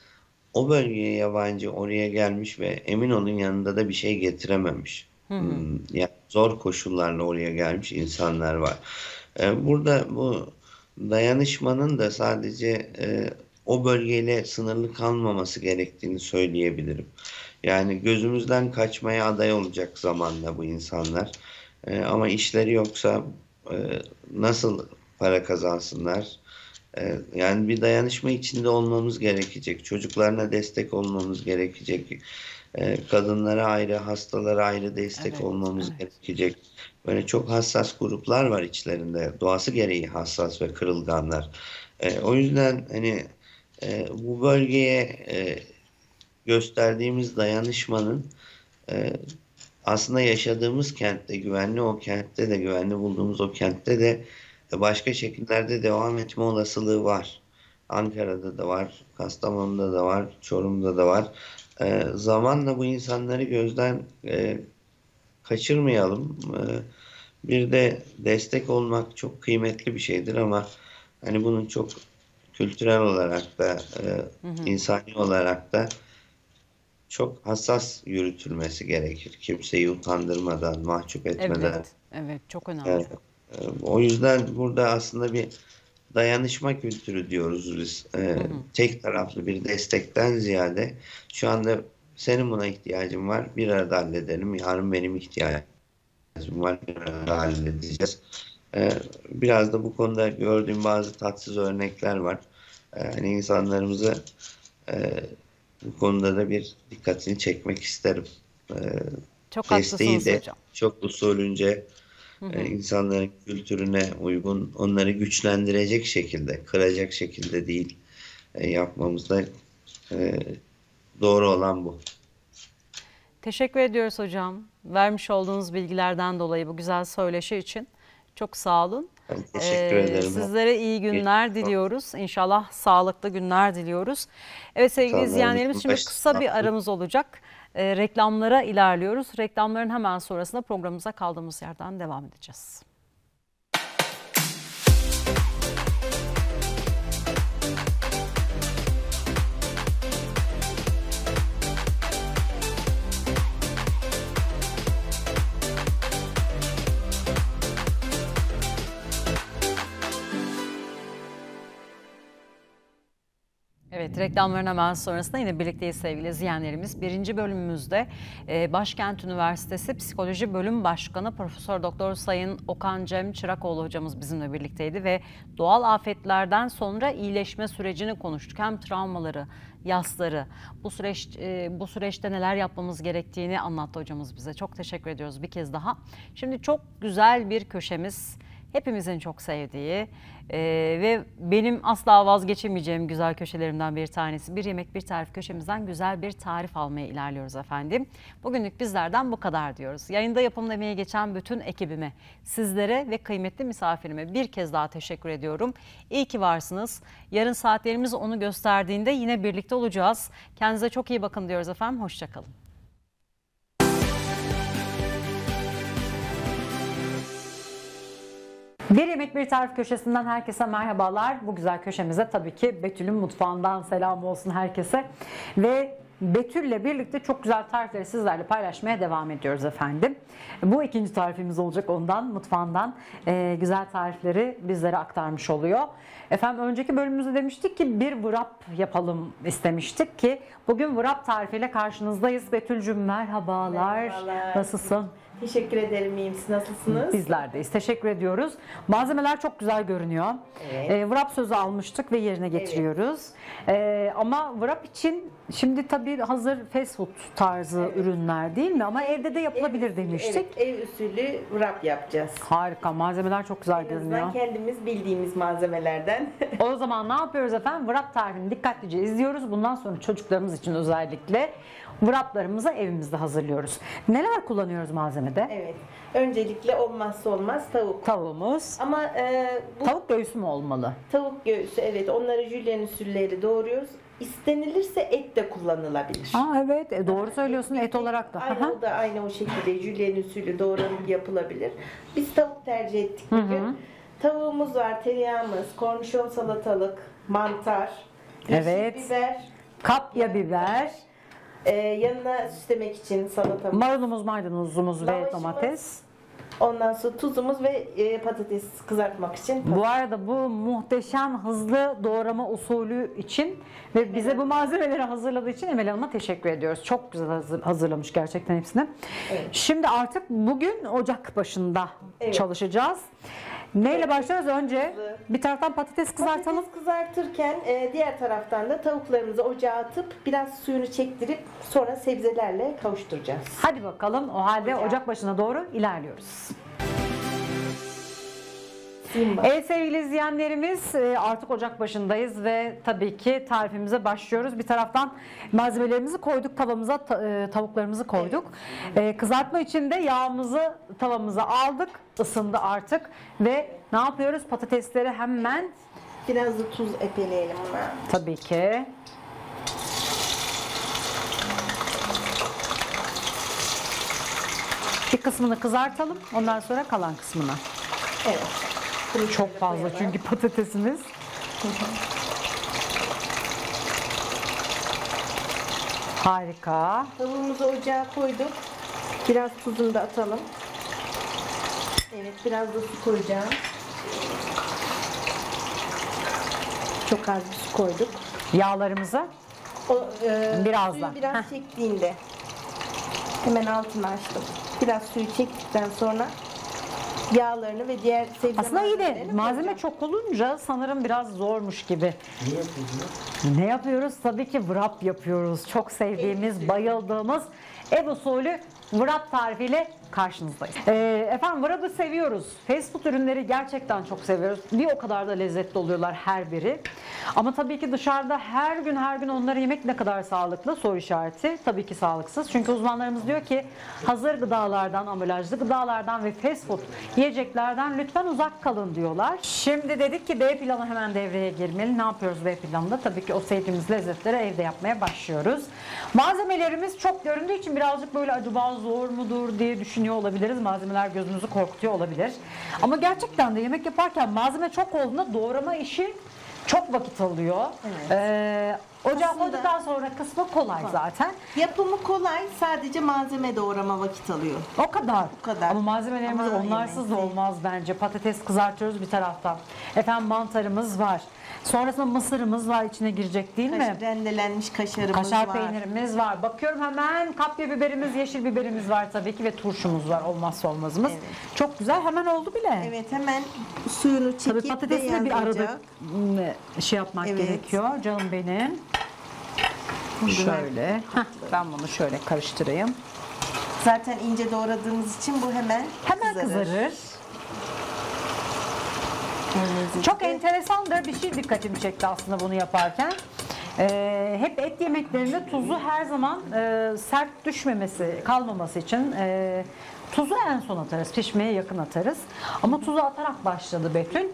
o bölgeye yabancı oraya gelmiş ve emin olun yanında da bir şey getirememiş. Yani zor koşullarla oraya gelmiş insanlar var. Burada bu dayanışmanın da sadece o bölgeyle sınırlı kalmaması gerektiğini söyleyebilirim. Yani gözümüzden kaçmaya aday olacak zamanla bu insanlar. Ama işleri yoksa nasıl para kazansınlar? Yani bir dayanışma içinde olmamız gerekecek. Çocuklarına destek olmamız gerekecek. Kadınlara ayrı, hastalara ayrı destek olmamız gerekecek. Böyle çok hassas gruplar var içlerinde. Doğası gereği hassas ve kırılganlar. O yüzden hani bu bölgeye gösterdiğimiz dayanışmanın aslında yaşadığımız kentte güvenli, o kentte de güvenli bulduğumuz o kentte de başka şekillerde devam etme olasılığı var. Ankara'da da var, Kastamonu'da da var, Çorum'da da var. Zamanla bu insanları gözden kaçırmayalım. Bir de destek olmak çok kıymetli bir şeydir ama hani bunun çok kültürel olarak da insani olarak da çok hassas yürütülmesi gerekir. Kimseyi utandırmadan, mahcup etmeden. Evet, çok önemli. O yüzden burada aslında bir dayanışma kültürü diyoruz biz. Tek taraflı bir destekten ziyade şu anda senin buna ihtiyacın var, bir arada halledelim. Yarın benim ihtiyacım var, bir arada halledeceğiz. Biraz da bu konuda gördüğüm bazı tatsız örnekler var. Hani insanlarımıza bu konuda da bir dikkatini çekmek isterim. Çok haklısınız hocam. Çok usulünce İnsanların kültürüne uygun, onları güçlendirecek şekilde, kıracak şekilde değil yapmamızda doğru olan bu. Teşekkür ediyoruz hocam. Vermiş olduğunuz bilgilerden dolayı, bu güzel söyleşi için çok sağ olun. Ben teşekkür ederim. Sizlere iyi günler diliyoruz. İnşallah sağlıklı günler diliyoruz. Evet sevgili izleyenlerimiz, şimdi kısa bir aramız olacak. Reklamlara ilerliyoruz. Reklamların hemen sonrasında programımıza kaldığımız yerden devam edeceğiz. Evet, reklamların hemen sonrasında yine birlikteyiz sevgili izleyenlerimiz. Birinci bölümümüzde Başkent Üniversitesi Psikoloji Bölüm Başkanı Profesör Doktor Sayın Okan Cem Çırakoğlu hocamız bizimle birlikteydi ve doğal afetlerden sonra iyileşme sürecini konuştuk. Hem travmaları, yasları, bu süreçte neler yapmamız gerektiğini anlattı hocamız bize. Çok teşekkür ediyoruz bir kez daha. Şimdi çok güzel bir köşemiz, hepimizin çok sevdiği ve benim asla vazgeçemeyeceğim güzel köşelerimden bir tanesi. Bir yemek bir tarif köşemizden güzel bir tarif almaya ilerliyoruz efendim. Bugünlük bizlerden bu kadar diyoruz. Yayında yapımda emeği geçen bütün ekibime, sizlere ve kıymetli misafirime bir kez daha teşekkür ediyorum. İyi ki varsınız. Yarın saatlerimiz onu gösterdiğinde yine birlikte olacağız. Kendinize çok iyi bakın diyoruz efendim. Hoşçakalın. Bir yemek bir tarif köşesinden herkese merhabalar. Bu güzel köşemize tabii ki Betül'ün mutfağından selam olsun herkese. Ve Betül'le birlikte çok güzel tarifleri sizlerle paylaşmaya devam ediyoruz efendim. Bu ikinci tarifimiz olacak, ondan, mutfağından güzel tarifleri bizlere aktarmış oluyor. Efendim önceki bölümümüzde demiştik ki bir wrap yapalım istemiştik ki bugün wrap tarifiyle karşınızdayız. Betül'cüm merhabalar. Merhabalar. Nasılsın? Teşekkür ederim. İyiyim. Siz nasılsınız? Bizlerdeyiz. Teşekkür ediyoruz. Malzemeler çok güzel görünüyor. Evet. Wrap sözü almıştık ve yerine getiriyoruz. Evet. Ama wrap için şimdi tabii hazır fast food tarzı evet. ürünler değil mi? Ama evde de yapılabilir demiştik. Evet, ev usulü wrap yapacağız. Harika. Malzemeler çok güzel görünüyor. Biz kendimiz bildiğimiz malzemelerden. O zaman ne yapıyoruz efendim? Wrap tarifini dikkatlice izliyoruz. Bundan sonra çocuklarımız için özellikle wraplarımızı evimizde hazırlıyoruz. Neler kullanıyoruz malzemede? Evet. Öncelikle olmazsa olmaz tavuk. Tavuğumuz. Ama bu tavuk göğsü mü olmalı? Tavuk göğsü, evet. Onları jülyen usulleri doğruyoruz. İstenilirse et de kullanılabilir. Aa, evet, doğru söylüyorsun, et olarak da. Aynen, da aynı o şekilde jülyen usulü doğranıp yapılabilir. Biz tavuk tercih ettik bugün. Tavuğumuz var, tereyağımız, kornişon salatalık, mantar, evet. biber, kapya biber. Yanına süslemek için salata. Marulumuz, maydanozumuz ve domates. Ondan sonra tuzumuz ve patates kızartmak için. Patates. Bu arada bu muhteşem hızlı doğrama usulü için ve bize bu malzemeleri hazırladığı için Emel Hanım'a teşekkür ediyoruz. Çok güzel hazırlamış gerçekten hepsini. Evet. Şimdi artık bugün ocak başında evet. çalışacağız. Neyle evet. başlıyoruz? Önce bir taraftan patates kızartalım. Patates kızartırken diğer taraftan da tavuklarımızı ocağa atıp biraz suyunu çektirip sonra sebzelerle kavuşturacağız. Hadi bakalım, o halde ocak başına doğru ilerliyoruz. Evet sevgili izleyenlerimiz, artık ocak başındayız ve tabii ki tarifimize başlıyoruz. Bir taraftan malzemelerimizi koyduk tavamıza, tavuklarımızı koyduk. Evet. Kızartma için de yağımızı tavamıza aldık. Isındı artık ve ne yapıyoruz? Patatesleri hemen biraz da tuz ekleyelim ona. Tabii ki. Bir kısmını kızartalım, ondan sonra kalan kısmına. Evet. Çok fazla çünkü patatesimiz. Harika. Tavuğumuzu ocağa koyduk. Biraz tuzunu da atalım. Evet, biraz da su koyacağım. Çok az bir su koyduk. Yağlarımıza biraz da. Biraz çektiğinde hemen altını açtım. Biraz suyu çektikten sonra yağlarını ve diğer sebzeleri. Aslında iyi de malzeme çok olunca sanırım biraz zormuş gibi. Ne yapıyoruz? Ne yapıyoruz? Tabii ki wrap yapıyoruz. Çok sevdiğimiz, bayıldığımız ev usulü wrap tarifiyle karşınızdayız. Efendim Varad'ı seviyoruz. Fast food ürünleri gerçekten çok seviyoruz. Bir o kadar da lezzetli oluyorlar her biri. Ama tabii ki dışarıda her gün onları yemek ne kadar sağlıklı soru işareti. Tabii ki sağlıksız. Çünkü uzmanlarımız diyor ki hazır gıdalardan, ambalajlı gıdalardan ve fast food yiyeceklerden lütfen uzak kalın diyorlar. Şimdi dedik ki B planı hemen devreye girmeli. Ne yapıyoruz B planında? Tabii ki o sevdiğimiz lezzetleri evde yapmaya başlıyoruz. Malzemelerimiz çok göründüğü için birazcık böyle acaba zor mudur diye düşünüyor olabiliriz. Malzemeler gözümüzü korkutuyor olabilir. Ama gerçekten de yemek yaparken malzeme çok olduğunda doğrama işi çok vakit alıyor. Evet. Ocağa koyduktan sonra kısmı kolay zaten. Yapımı kolay, sadece malzeme doğrama vakit alıyor. O kadar. O kadar. Ama malzemelerimiz onlarsız da olmaz bence. Patates kızartıyoruz bir taraftan. Efendim mantarımız var. Sonrasında mısırımız var içine girecek değil mi? Rendelenmiş kaşarımız var. Kaşar peynirimiz var. Bakıyorum hemen kapya biberimiz, yeşil biberimiz var tabii ki ve turşumuz var. Olmazsa olmazımız. Evet. Çok güzel. Hemen oldu bile. Evet, hemen suyunu çekip tabii patatesini bir arada şey yapmak gerekiyor. Canım benim. Şöyle. Heh, ben bunu şöyle karıştırayım. Zaten ince doğradığımız için bu hemen kızarır. Çok enteresan da bir şey dikkatimi çekti aslında bunu yaparken. Hep et yemeklerinde tuzu her zaman sert düşmemesi, kalmaması için tuzu en son atarız, pişmeye yakın atarız. Ama tuzu atarak başladı Betül.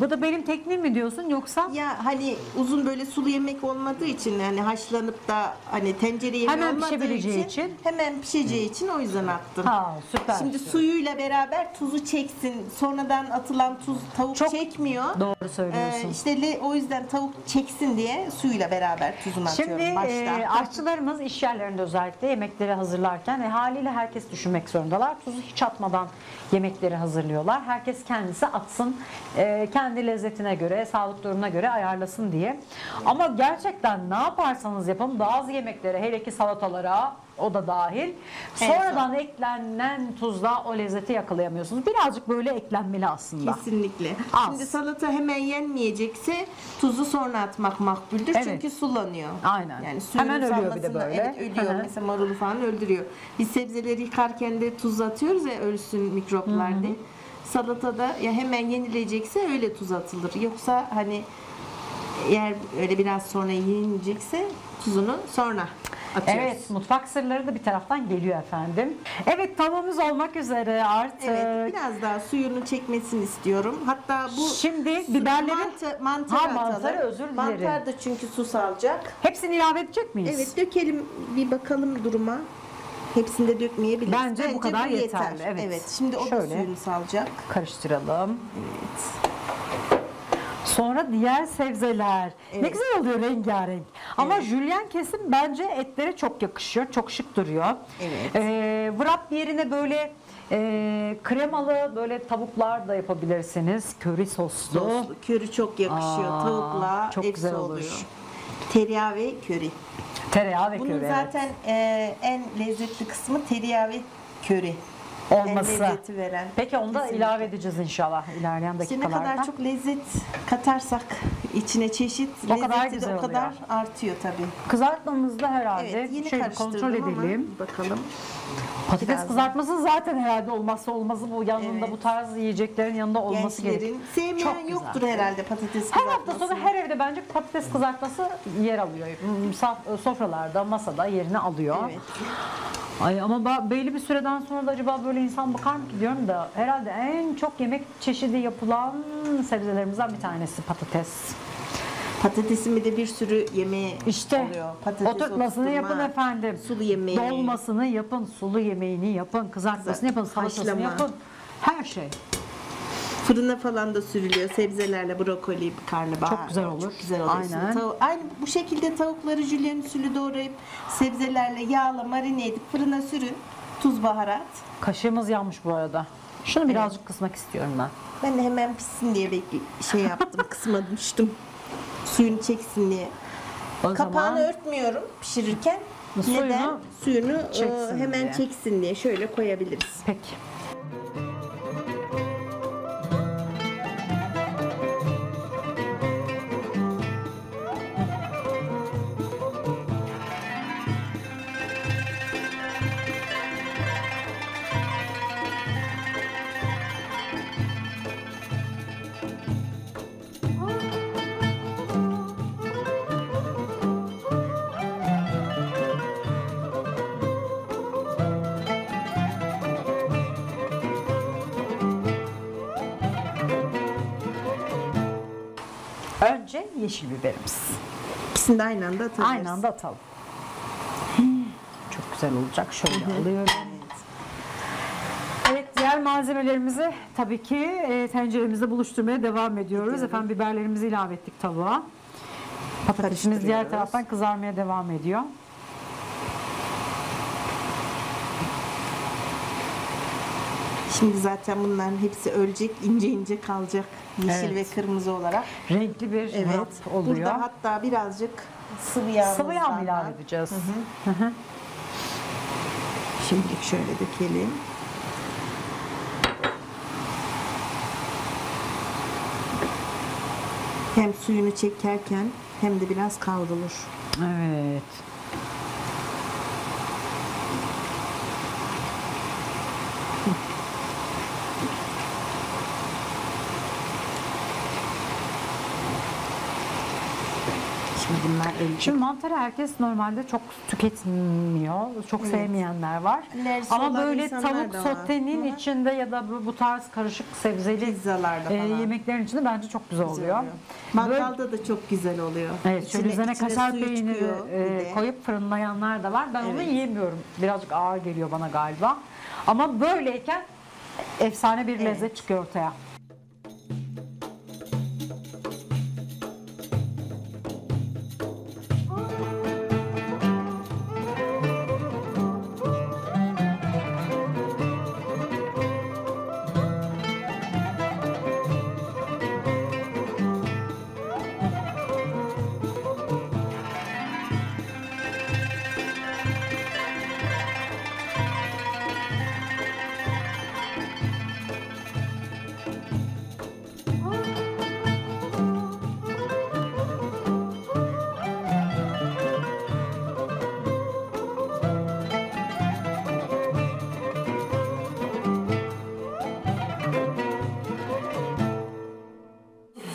Bu da benim tekniğim mi diyorsun yoksa? Ya hani uzun böyle sulu yemek olmadığı için, yani haşlanıp da hani tencereye yemeği olmadığı için hemen pişeceği için o yüzden attım. Ha, süper. Şimdi suyuyla beraber tuzu çeksin. Sonradan atılan tuz tavuk çok çekmiyor. Doğru söylüyorsun. İşte o yüzden tavuk çeksin diye suyuyla beraber tuzunu atıyorum. Şimdi aşçılarımız iş yerlerinde özellikle yemekleri hazırlarken haliyle herkes düşünmek zorundalar. Tuzu hiç atmadan yemekleri hazırlıyorlar. Herkes kendisi atsın. Kendi lezzetine göre, sağlık durumuna göre ayarlasın diye. Ama gerçekten ne yaparsanız yapın bazı yemeklere, hele ki salatalara, o da dahil, sonradan eklenen tuzla o lezzeti yakalayamıyorsunuz. Birazcık böyle eklenmeli aslında. Kesinlikle. Az. Şimdi salata hemen yenmeyecekse tuzu sonra atmak makbuldür. Evet. Çünkü sulanıyor. Aynen. Yani hemen ölüyor bir de böyle. Evet, ölüyor. Mesela marulu falan öldürüyor. Biz sebzeleri yıkarken de tuz atıyoruz ya, ölsün mikroplar diye. Salatada ya hemen yenilecekse öyle tuz atılır. Yoksa hani eğer öyle biraz sonra yenilecekse tuzunu sonra atıyoruz. Evet, mutfak sırları da bir taraftan geliyor efendim. Evet, tavamız olmak üzere artık. Evet, biraz daha suyunu çekmesini istiyorum. Hatta bu şimdi biberleri mantarı özür dilerim. Mantar da çünkü su salacak. Hepsini ilave edecek miyiz? Evet, dökelim bir bakalım duruma. Hepsini de dökmeyebiliriz. Bence bu kadar yeterli. Evet. Evet. Şimdi o da suyunu salacak. Karıştıralım. Evet. Sonra diğer sebzeler. Evet. Ne güzel oluyor rengarenk. Ama jülyen kesim bence etlere çok yakışıyor. Çok şık duruyor. Evet. Wrap yerine böyle kremalı böyle tavuklar da yapabilirsiniz. Köri soslu. Köri çok yakışıyor. Tavukla çok güzel oluyor. Tereyağı ve köri. Tereyağı ve köri. Bunun zaten en lezzetli kısmı tereyağı ve köri olması. Peki onu da ilave edeceğiz inşallah ilerleyen dakikalarda. Ne kadar çok lezzet katarsak içine çeşit o kadar güzel oluyor. O kadar artıyor tabii. Kızartmamızda herhalde şöyle kontrol edelim. Bakalım. Patates kızartması zaten herhalde olmazsa olmazı bu yanında, bu tarz yiyeceklerin yanında olması gerekiyor. Sevmeyen yoktur herhalde patates kızartması. Her hafta sonu her evde bence patates kızartması yer alıyor. Sofralarda, masada yerini alıyor. Evet. Ay ama belli bir süreden sonra da acaba böyle insan bakar mı ki diyorum da, herhalde en çok yemek çeşidi yapılan sebzelerimizden bir tanesi patates. Patatesin bir de bir sürü yemeği oluyor. Patates oturtmasını yapın efendim. Sulu yemeği. Dolmasını yapın, sulu yemeğini yapın, kızartmasını yapın, salatasını yapın. Her şey. Fırına falan da sürülüyor. Sebzelerle brokoli, karnabahar. Çok güzel olur. Çok güzel olur. Aynen. Aynı bu şekilde tavukları jülyen usulü doğrayıp sebzelerle yağla marine edip fırına sürün. Tuz, baharat. Kaşığımız yanmış bu arada. Şunu birazcık kısmak istiyorum ben. Ben de hemen pişsin diye yaptım. Kısmamıştım. Suyunu çeksin diye. O kapağını örtmüyorum pişirirken. Neden? Suyunu çeksin hemen diye. Çeksin diye şöyle koyabiliriz. Peki. Önce yeşil biberimiz. İkisini de aynı anda atalım. Aynı anda atalım. Çok güzel olacak. Şöyle alıyorum. Evet, diğer malzemelerimizi tabii ki tenceremizde buluşturmaya devam ediyoruz. Gidiyoruz. Efendim, biberlerimizi ilave ettik tavuğa. Patatesimiz diğer taraftan kızarmaya devam ediyor. Şimdi zaten bunların hepsi ölecek, ince ince kalacak. Yeşil ve kırmızı olarak. Renkli bir wrap oluyor. Burada hatta birazcık sıvı yağ mı ilave edeceğiz? Hı-hı. Şimdi şöyle dökelim. Hem suyunu çekerken hem de biraz kavrulur. Evet. Şimdi mantarı herkes normalde çok tüketmiyor, çok sevmeyenler var. Alerjisi ama böyle tavuk sotenin içinde ya da bu tarz karışık sebzeli yemeklerin içinde bence çok güzel oluyor. Mangalda da çok güzel oluyor. Evet, şöyle üzerine kaşar peyniri koyup fırınlayanlar da var. Ben onu yiyemiyorum. Birazcık ağır geliyor bana galiba. Ama böyleyken efsane bir lezzet çıkıyor ortaya.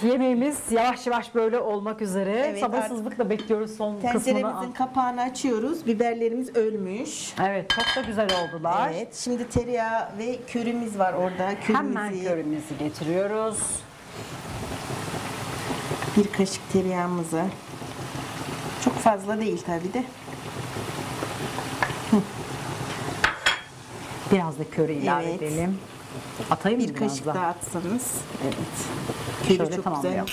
Yemeğimiz yavaş yavaş böyle olmak üzere. Sabırsızlıkla bekliyoruz son kısmını. Tenceremizin kapağını açıyoruz. Biberlerimiz ölmüş. Evet, çok da güzel oldular. Evet, şimdi tereyağı ve körümüz var orada. Hemen körümüzü getiriyoruz. Bir kaşık tereyağımızı. Çok fazla değil tabii de. Biraz da köri ilave edelim. Atayım mı? Bir kaşık daha atsanız. Evet. Şöyle çok güzel.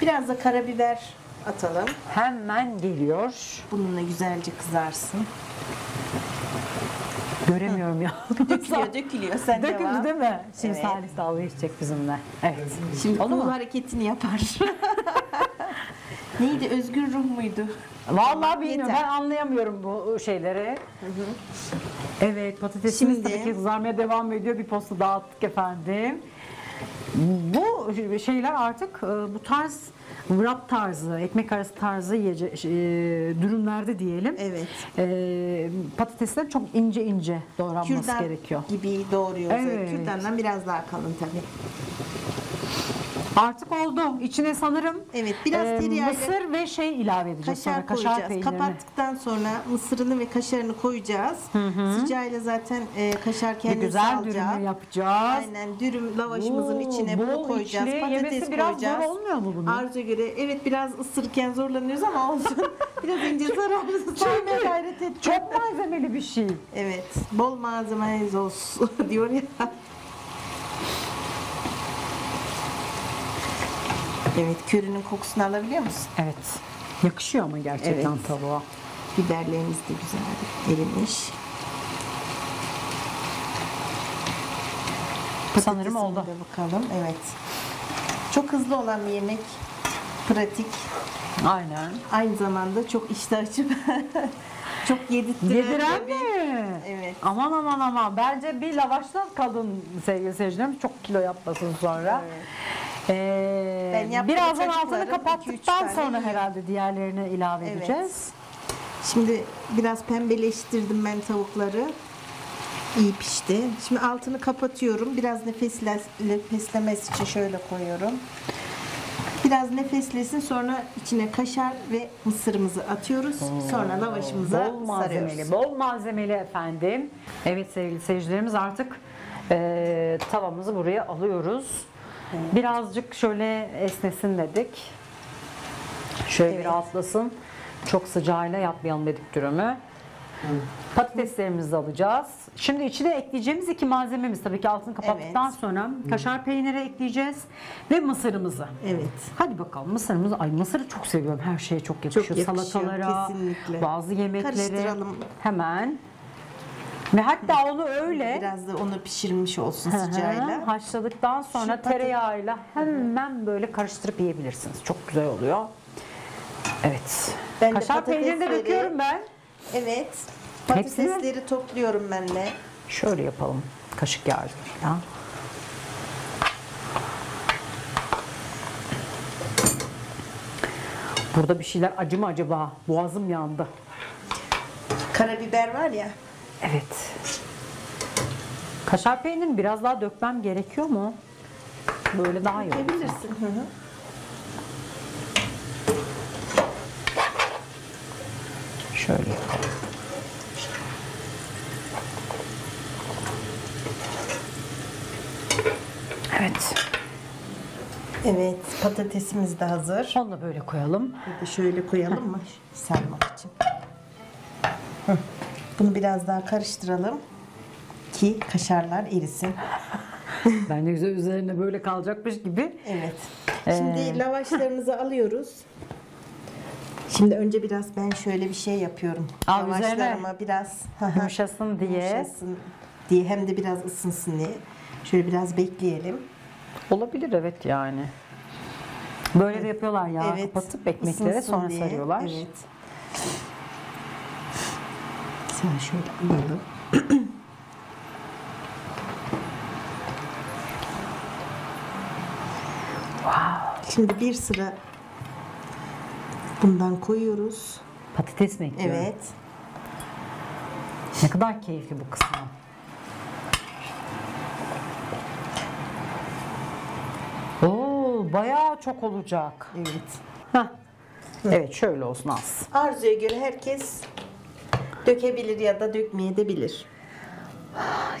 Biraz da karabiber atalım. Hemen geliyor. Bununla güzelce kızarsın. Göremiyorum ya. Dökülüyor. Sen döküldü devam. Değil mi? Şimdi Salih dalga geçecek bizimle. Evet. Şimdi onun hareketini yapar. Neydi? Özgür ruh muydu? Vallahi bilmiyorum. Ben anlayamıyorum bu şeyleri. Evet, patatesimiz tabii ki kızarmaya devam ediyor. Bir posta dağıttık efendim. Bu şeyler artık bu tarz wrap tarzı, ekmek arası tarzı dürümlerde diyelim. Evet. Patatesler çok ince ince doğranması gerekiyor. Kürdan gibi doğruyoruz. Evet. Kürdandan biraz daha kalın tabii. Artık oldu. İçine sanırım biraz mısır ve ilave edeceğiz. Kaşar peynirini. Kapattıktan sonra mısırını ve kaşarını koyacağız. Sıcağıyla zaten kaşar kendimiz alacağız. Güzel dürümü yapacağız. Aynen, dürüm lavaşımızın içine bunu koyacağız. Patates koyacağız. Zor olmuyor mu bunun? Arzuya göre biraz ısırırken zorlanıyoruz ama olsun. Biraz ince zararımızı saymaya gayret ettik. Çok malzemeli bir şey. Evet. Bol malzemeniz olsun diyor ya. Evet, körünün kokusunu alabiliyor musun? Evet. Yakışıyor ama gerçekten tavuğa. Biberlerimiz de güzel erimiş. Sanırım oldu. Bakalım. Evet. Çok hızlı olan bir yemek. Pratik. Aynen. Aynı zamanda çok iştah açıp çok yediren mi? Evet. Aman aman aman. Bence bir lavaşla kadın sevgili seyircilerim çok kilo yapmasın sonra. Evet. Birazdan altını kapattıktan sonra herhalde diğerlerini ilave edeceğiz. Şimdi biraz pembeleştirdim ben tavukları. İyi pişti. Şimdi altını kapatıyorum. Biraz nefeslemesi için şöyle koyuyorum. Biraz nefeslesin, sonra içine kaşar ve mısırımızı atıyoruz. Sonra lavaşımıza sarıyoruz. Bol malzemeli efendim. Evet sevgili seyircilerimiz, artık tavamızı buraya alıyoruz. Birazcık şöyle esnesin dedik. Şöyle bir rahatlasın. Çok sıcağıyla yapmayalım dedik dürümü. Patateslerimizi alacağız. Şimdi içine ekleyeceğimiz iki malzememiz, tabii ki altını kapattıktan sonra kaşar peyniri ekleyeceğiz ve mısırımızı. Evet. Hadi bakalım mısırımız. Ay, mısırı çok seviyorum. Her şeye çok yakışıyor. Çok yakışıyor. Salatalara, kesinlikle. Bazı yemeklere. Hemen. Ve hatta onu öyle biraz da onu pişirmiş olsun sıcağıyla. Haşladıktan sonra tereyağıyla hemen böyle karıştırıp yiyebilirsiniz. Çok güzel oluyor. Evet. Ben kaşar peynirini de döküyorum ben. Evet. Patatesleri topluyorum ben de. Şöyle yapalım. Kaşık yardımıyla. Burada bir şeyler acı mı acaba? Boğazım yandı. Karabiber var ya. Evet. Kaşar peynirini biraz daha dökmem gerekiyor mu? Böyle daha iyi olur. Dökebilirsin. Hı hı. Şöyle yapalım. Evet. Evet, patatesimiz de hazır. Onu da böyle koyalım. Bir de şöyle koyalım mı? Sarmak için. Bunu biraz daha karıştıralım ki kaşarlar erisin. Bence güzel, üzerine böyle kalacakmış gibi. Evet. Şimdi lavaşlarımızı alıyoruz. Şimdi önce biraz ben şöyle bir şey yapıyorum. Lavaşlarıma biraz yumuşasın diye. Yumuşasın diye, hem de biraz ısınsın diye. Şöyle biraz bekleyelim. Olabilir, evet yani. Böyle de yapıyorlar ya. Evet. Kapatıp ekmeklere sonra diye sarıyorlar. Evet. Sen şöyle alalım. Wow. Şimdi bir sıra bundan koyuyoruz. Patates mi ekliyoruz? Evet. Ne kadar keyifli bu kısmı. Oo, bayağı çok olacak. Evet. Heh. Evet, şöyle olsun az. Arzuya göre herkes dökebilir ya da dökmeyebilir.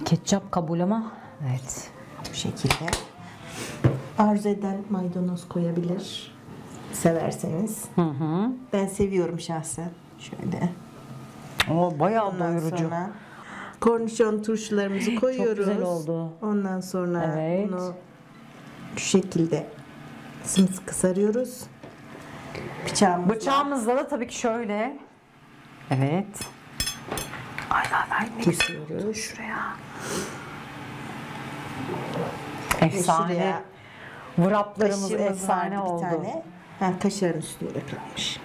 Ketçap kabul ama. Evet. Bu şekilde. Arzu eden maydanoz koyabilir. Severseniz. Hı hı. Ben seviyorum şahsen. Şöyle. O bayağı ondan doyurucu. Sonra kornişon turşularımızı koyuyoruz. Çok güzel oldu. Ondan sonra bunu şu şekilde sımsıkı sarıyoruz. Bıçağımızla da tabii ki şöyle. Evet. Ay ay ay, kesiyoruz şuraya. Efsane. Şuraya wraplarımız efsane oldu. Tane. Ha, kaşarın üstüne dökülmüş.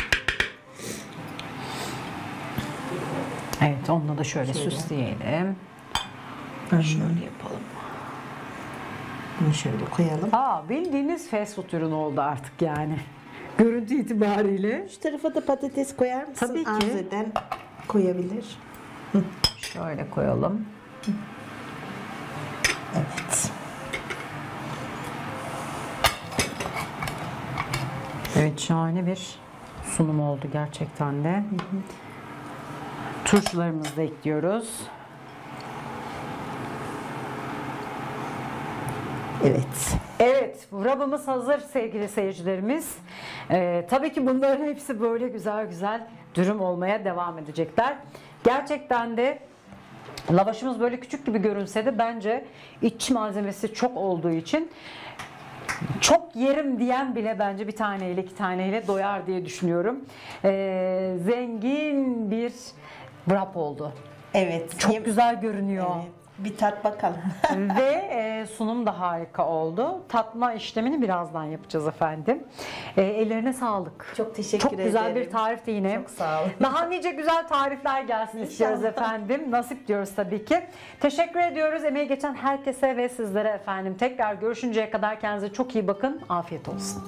Evet, onunla da şöyle süsleyelim. Şöyle yapalım. Bunu şöyle koyalım. Aa, bildiğiniz fast food ürünü oldu artık yani. Görüntü itibariyle. Şu tarafa da patates koyar mısın? Tabii ki. Arzeden koyabilir. Hı. Şöyle koyalım. Hı. Evet. Evet, şahane bir sunum oldu gerçekten de. Hı hı. Turşularımızı da ekliyoruz. Evet. Evet, wrap'ımız hazır sevgili seyircilerimiz. Tabii ki bunların hepsi böyle güzel güzel dürüm olmaya devam edecekler. Gerçekten de lavaşımız böyle küçük gibi görünse de bence iç malzemesi çok olduğu için çok yerim diyen bile bence bir taneyle iki taneyle doyar diye düşünüyorum. Zengin bir wrap oldu. Evet. Çok güzel görünüyor. Evet. Bir tat bakalım. Ve sunum da harika oldu. Tatma işlemini birazdan yapacağız efendim. Ellerine sağlık. Çok teşekkür ederim. Çok güzel bir tarif de yine. Çok sağ olun. Daha nice güzel tarifler gelsin istiyoruz efendim. Nasip diyoruz tabii ki. Teşekkür ediyoruz emeği geçen herkese ve sizlere efendim. Tekrar görüşünceye kadar kendinize çok iyi bakın. Afiyet olsun.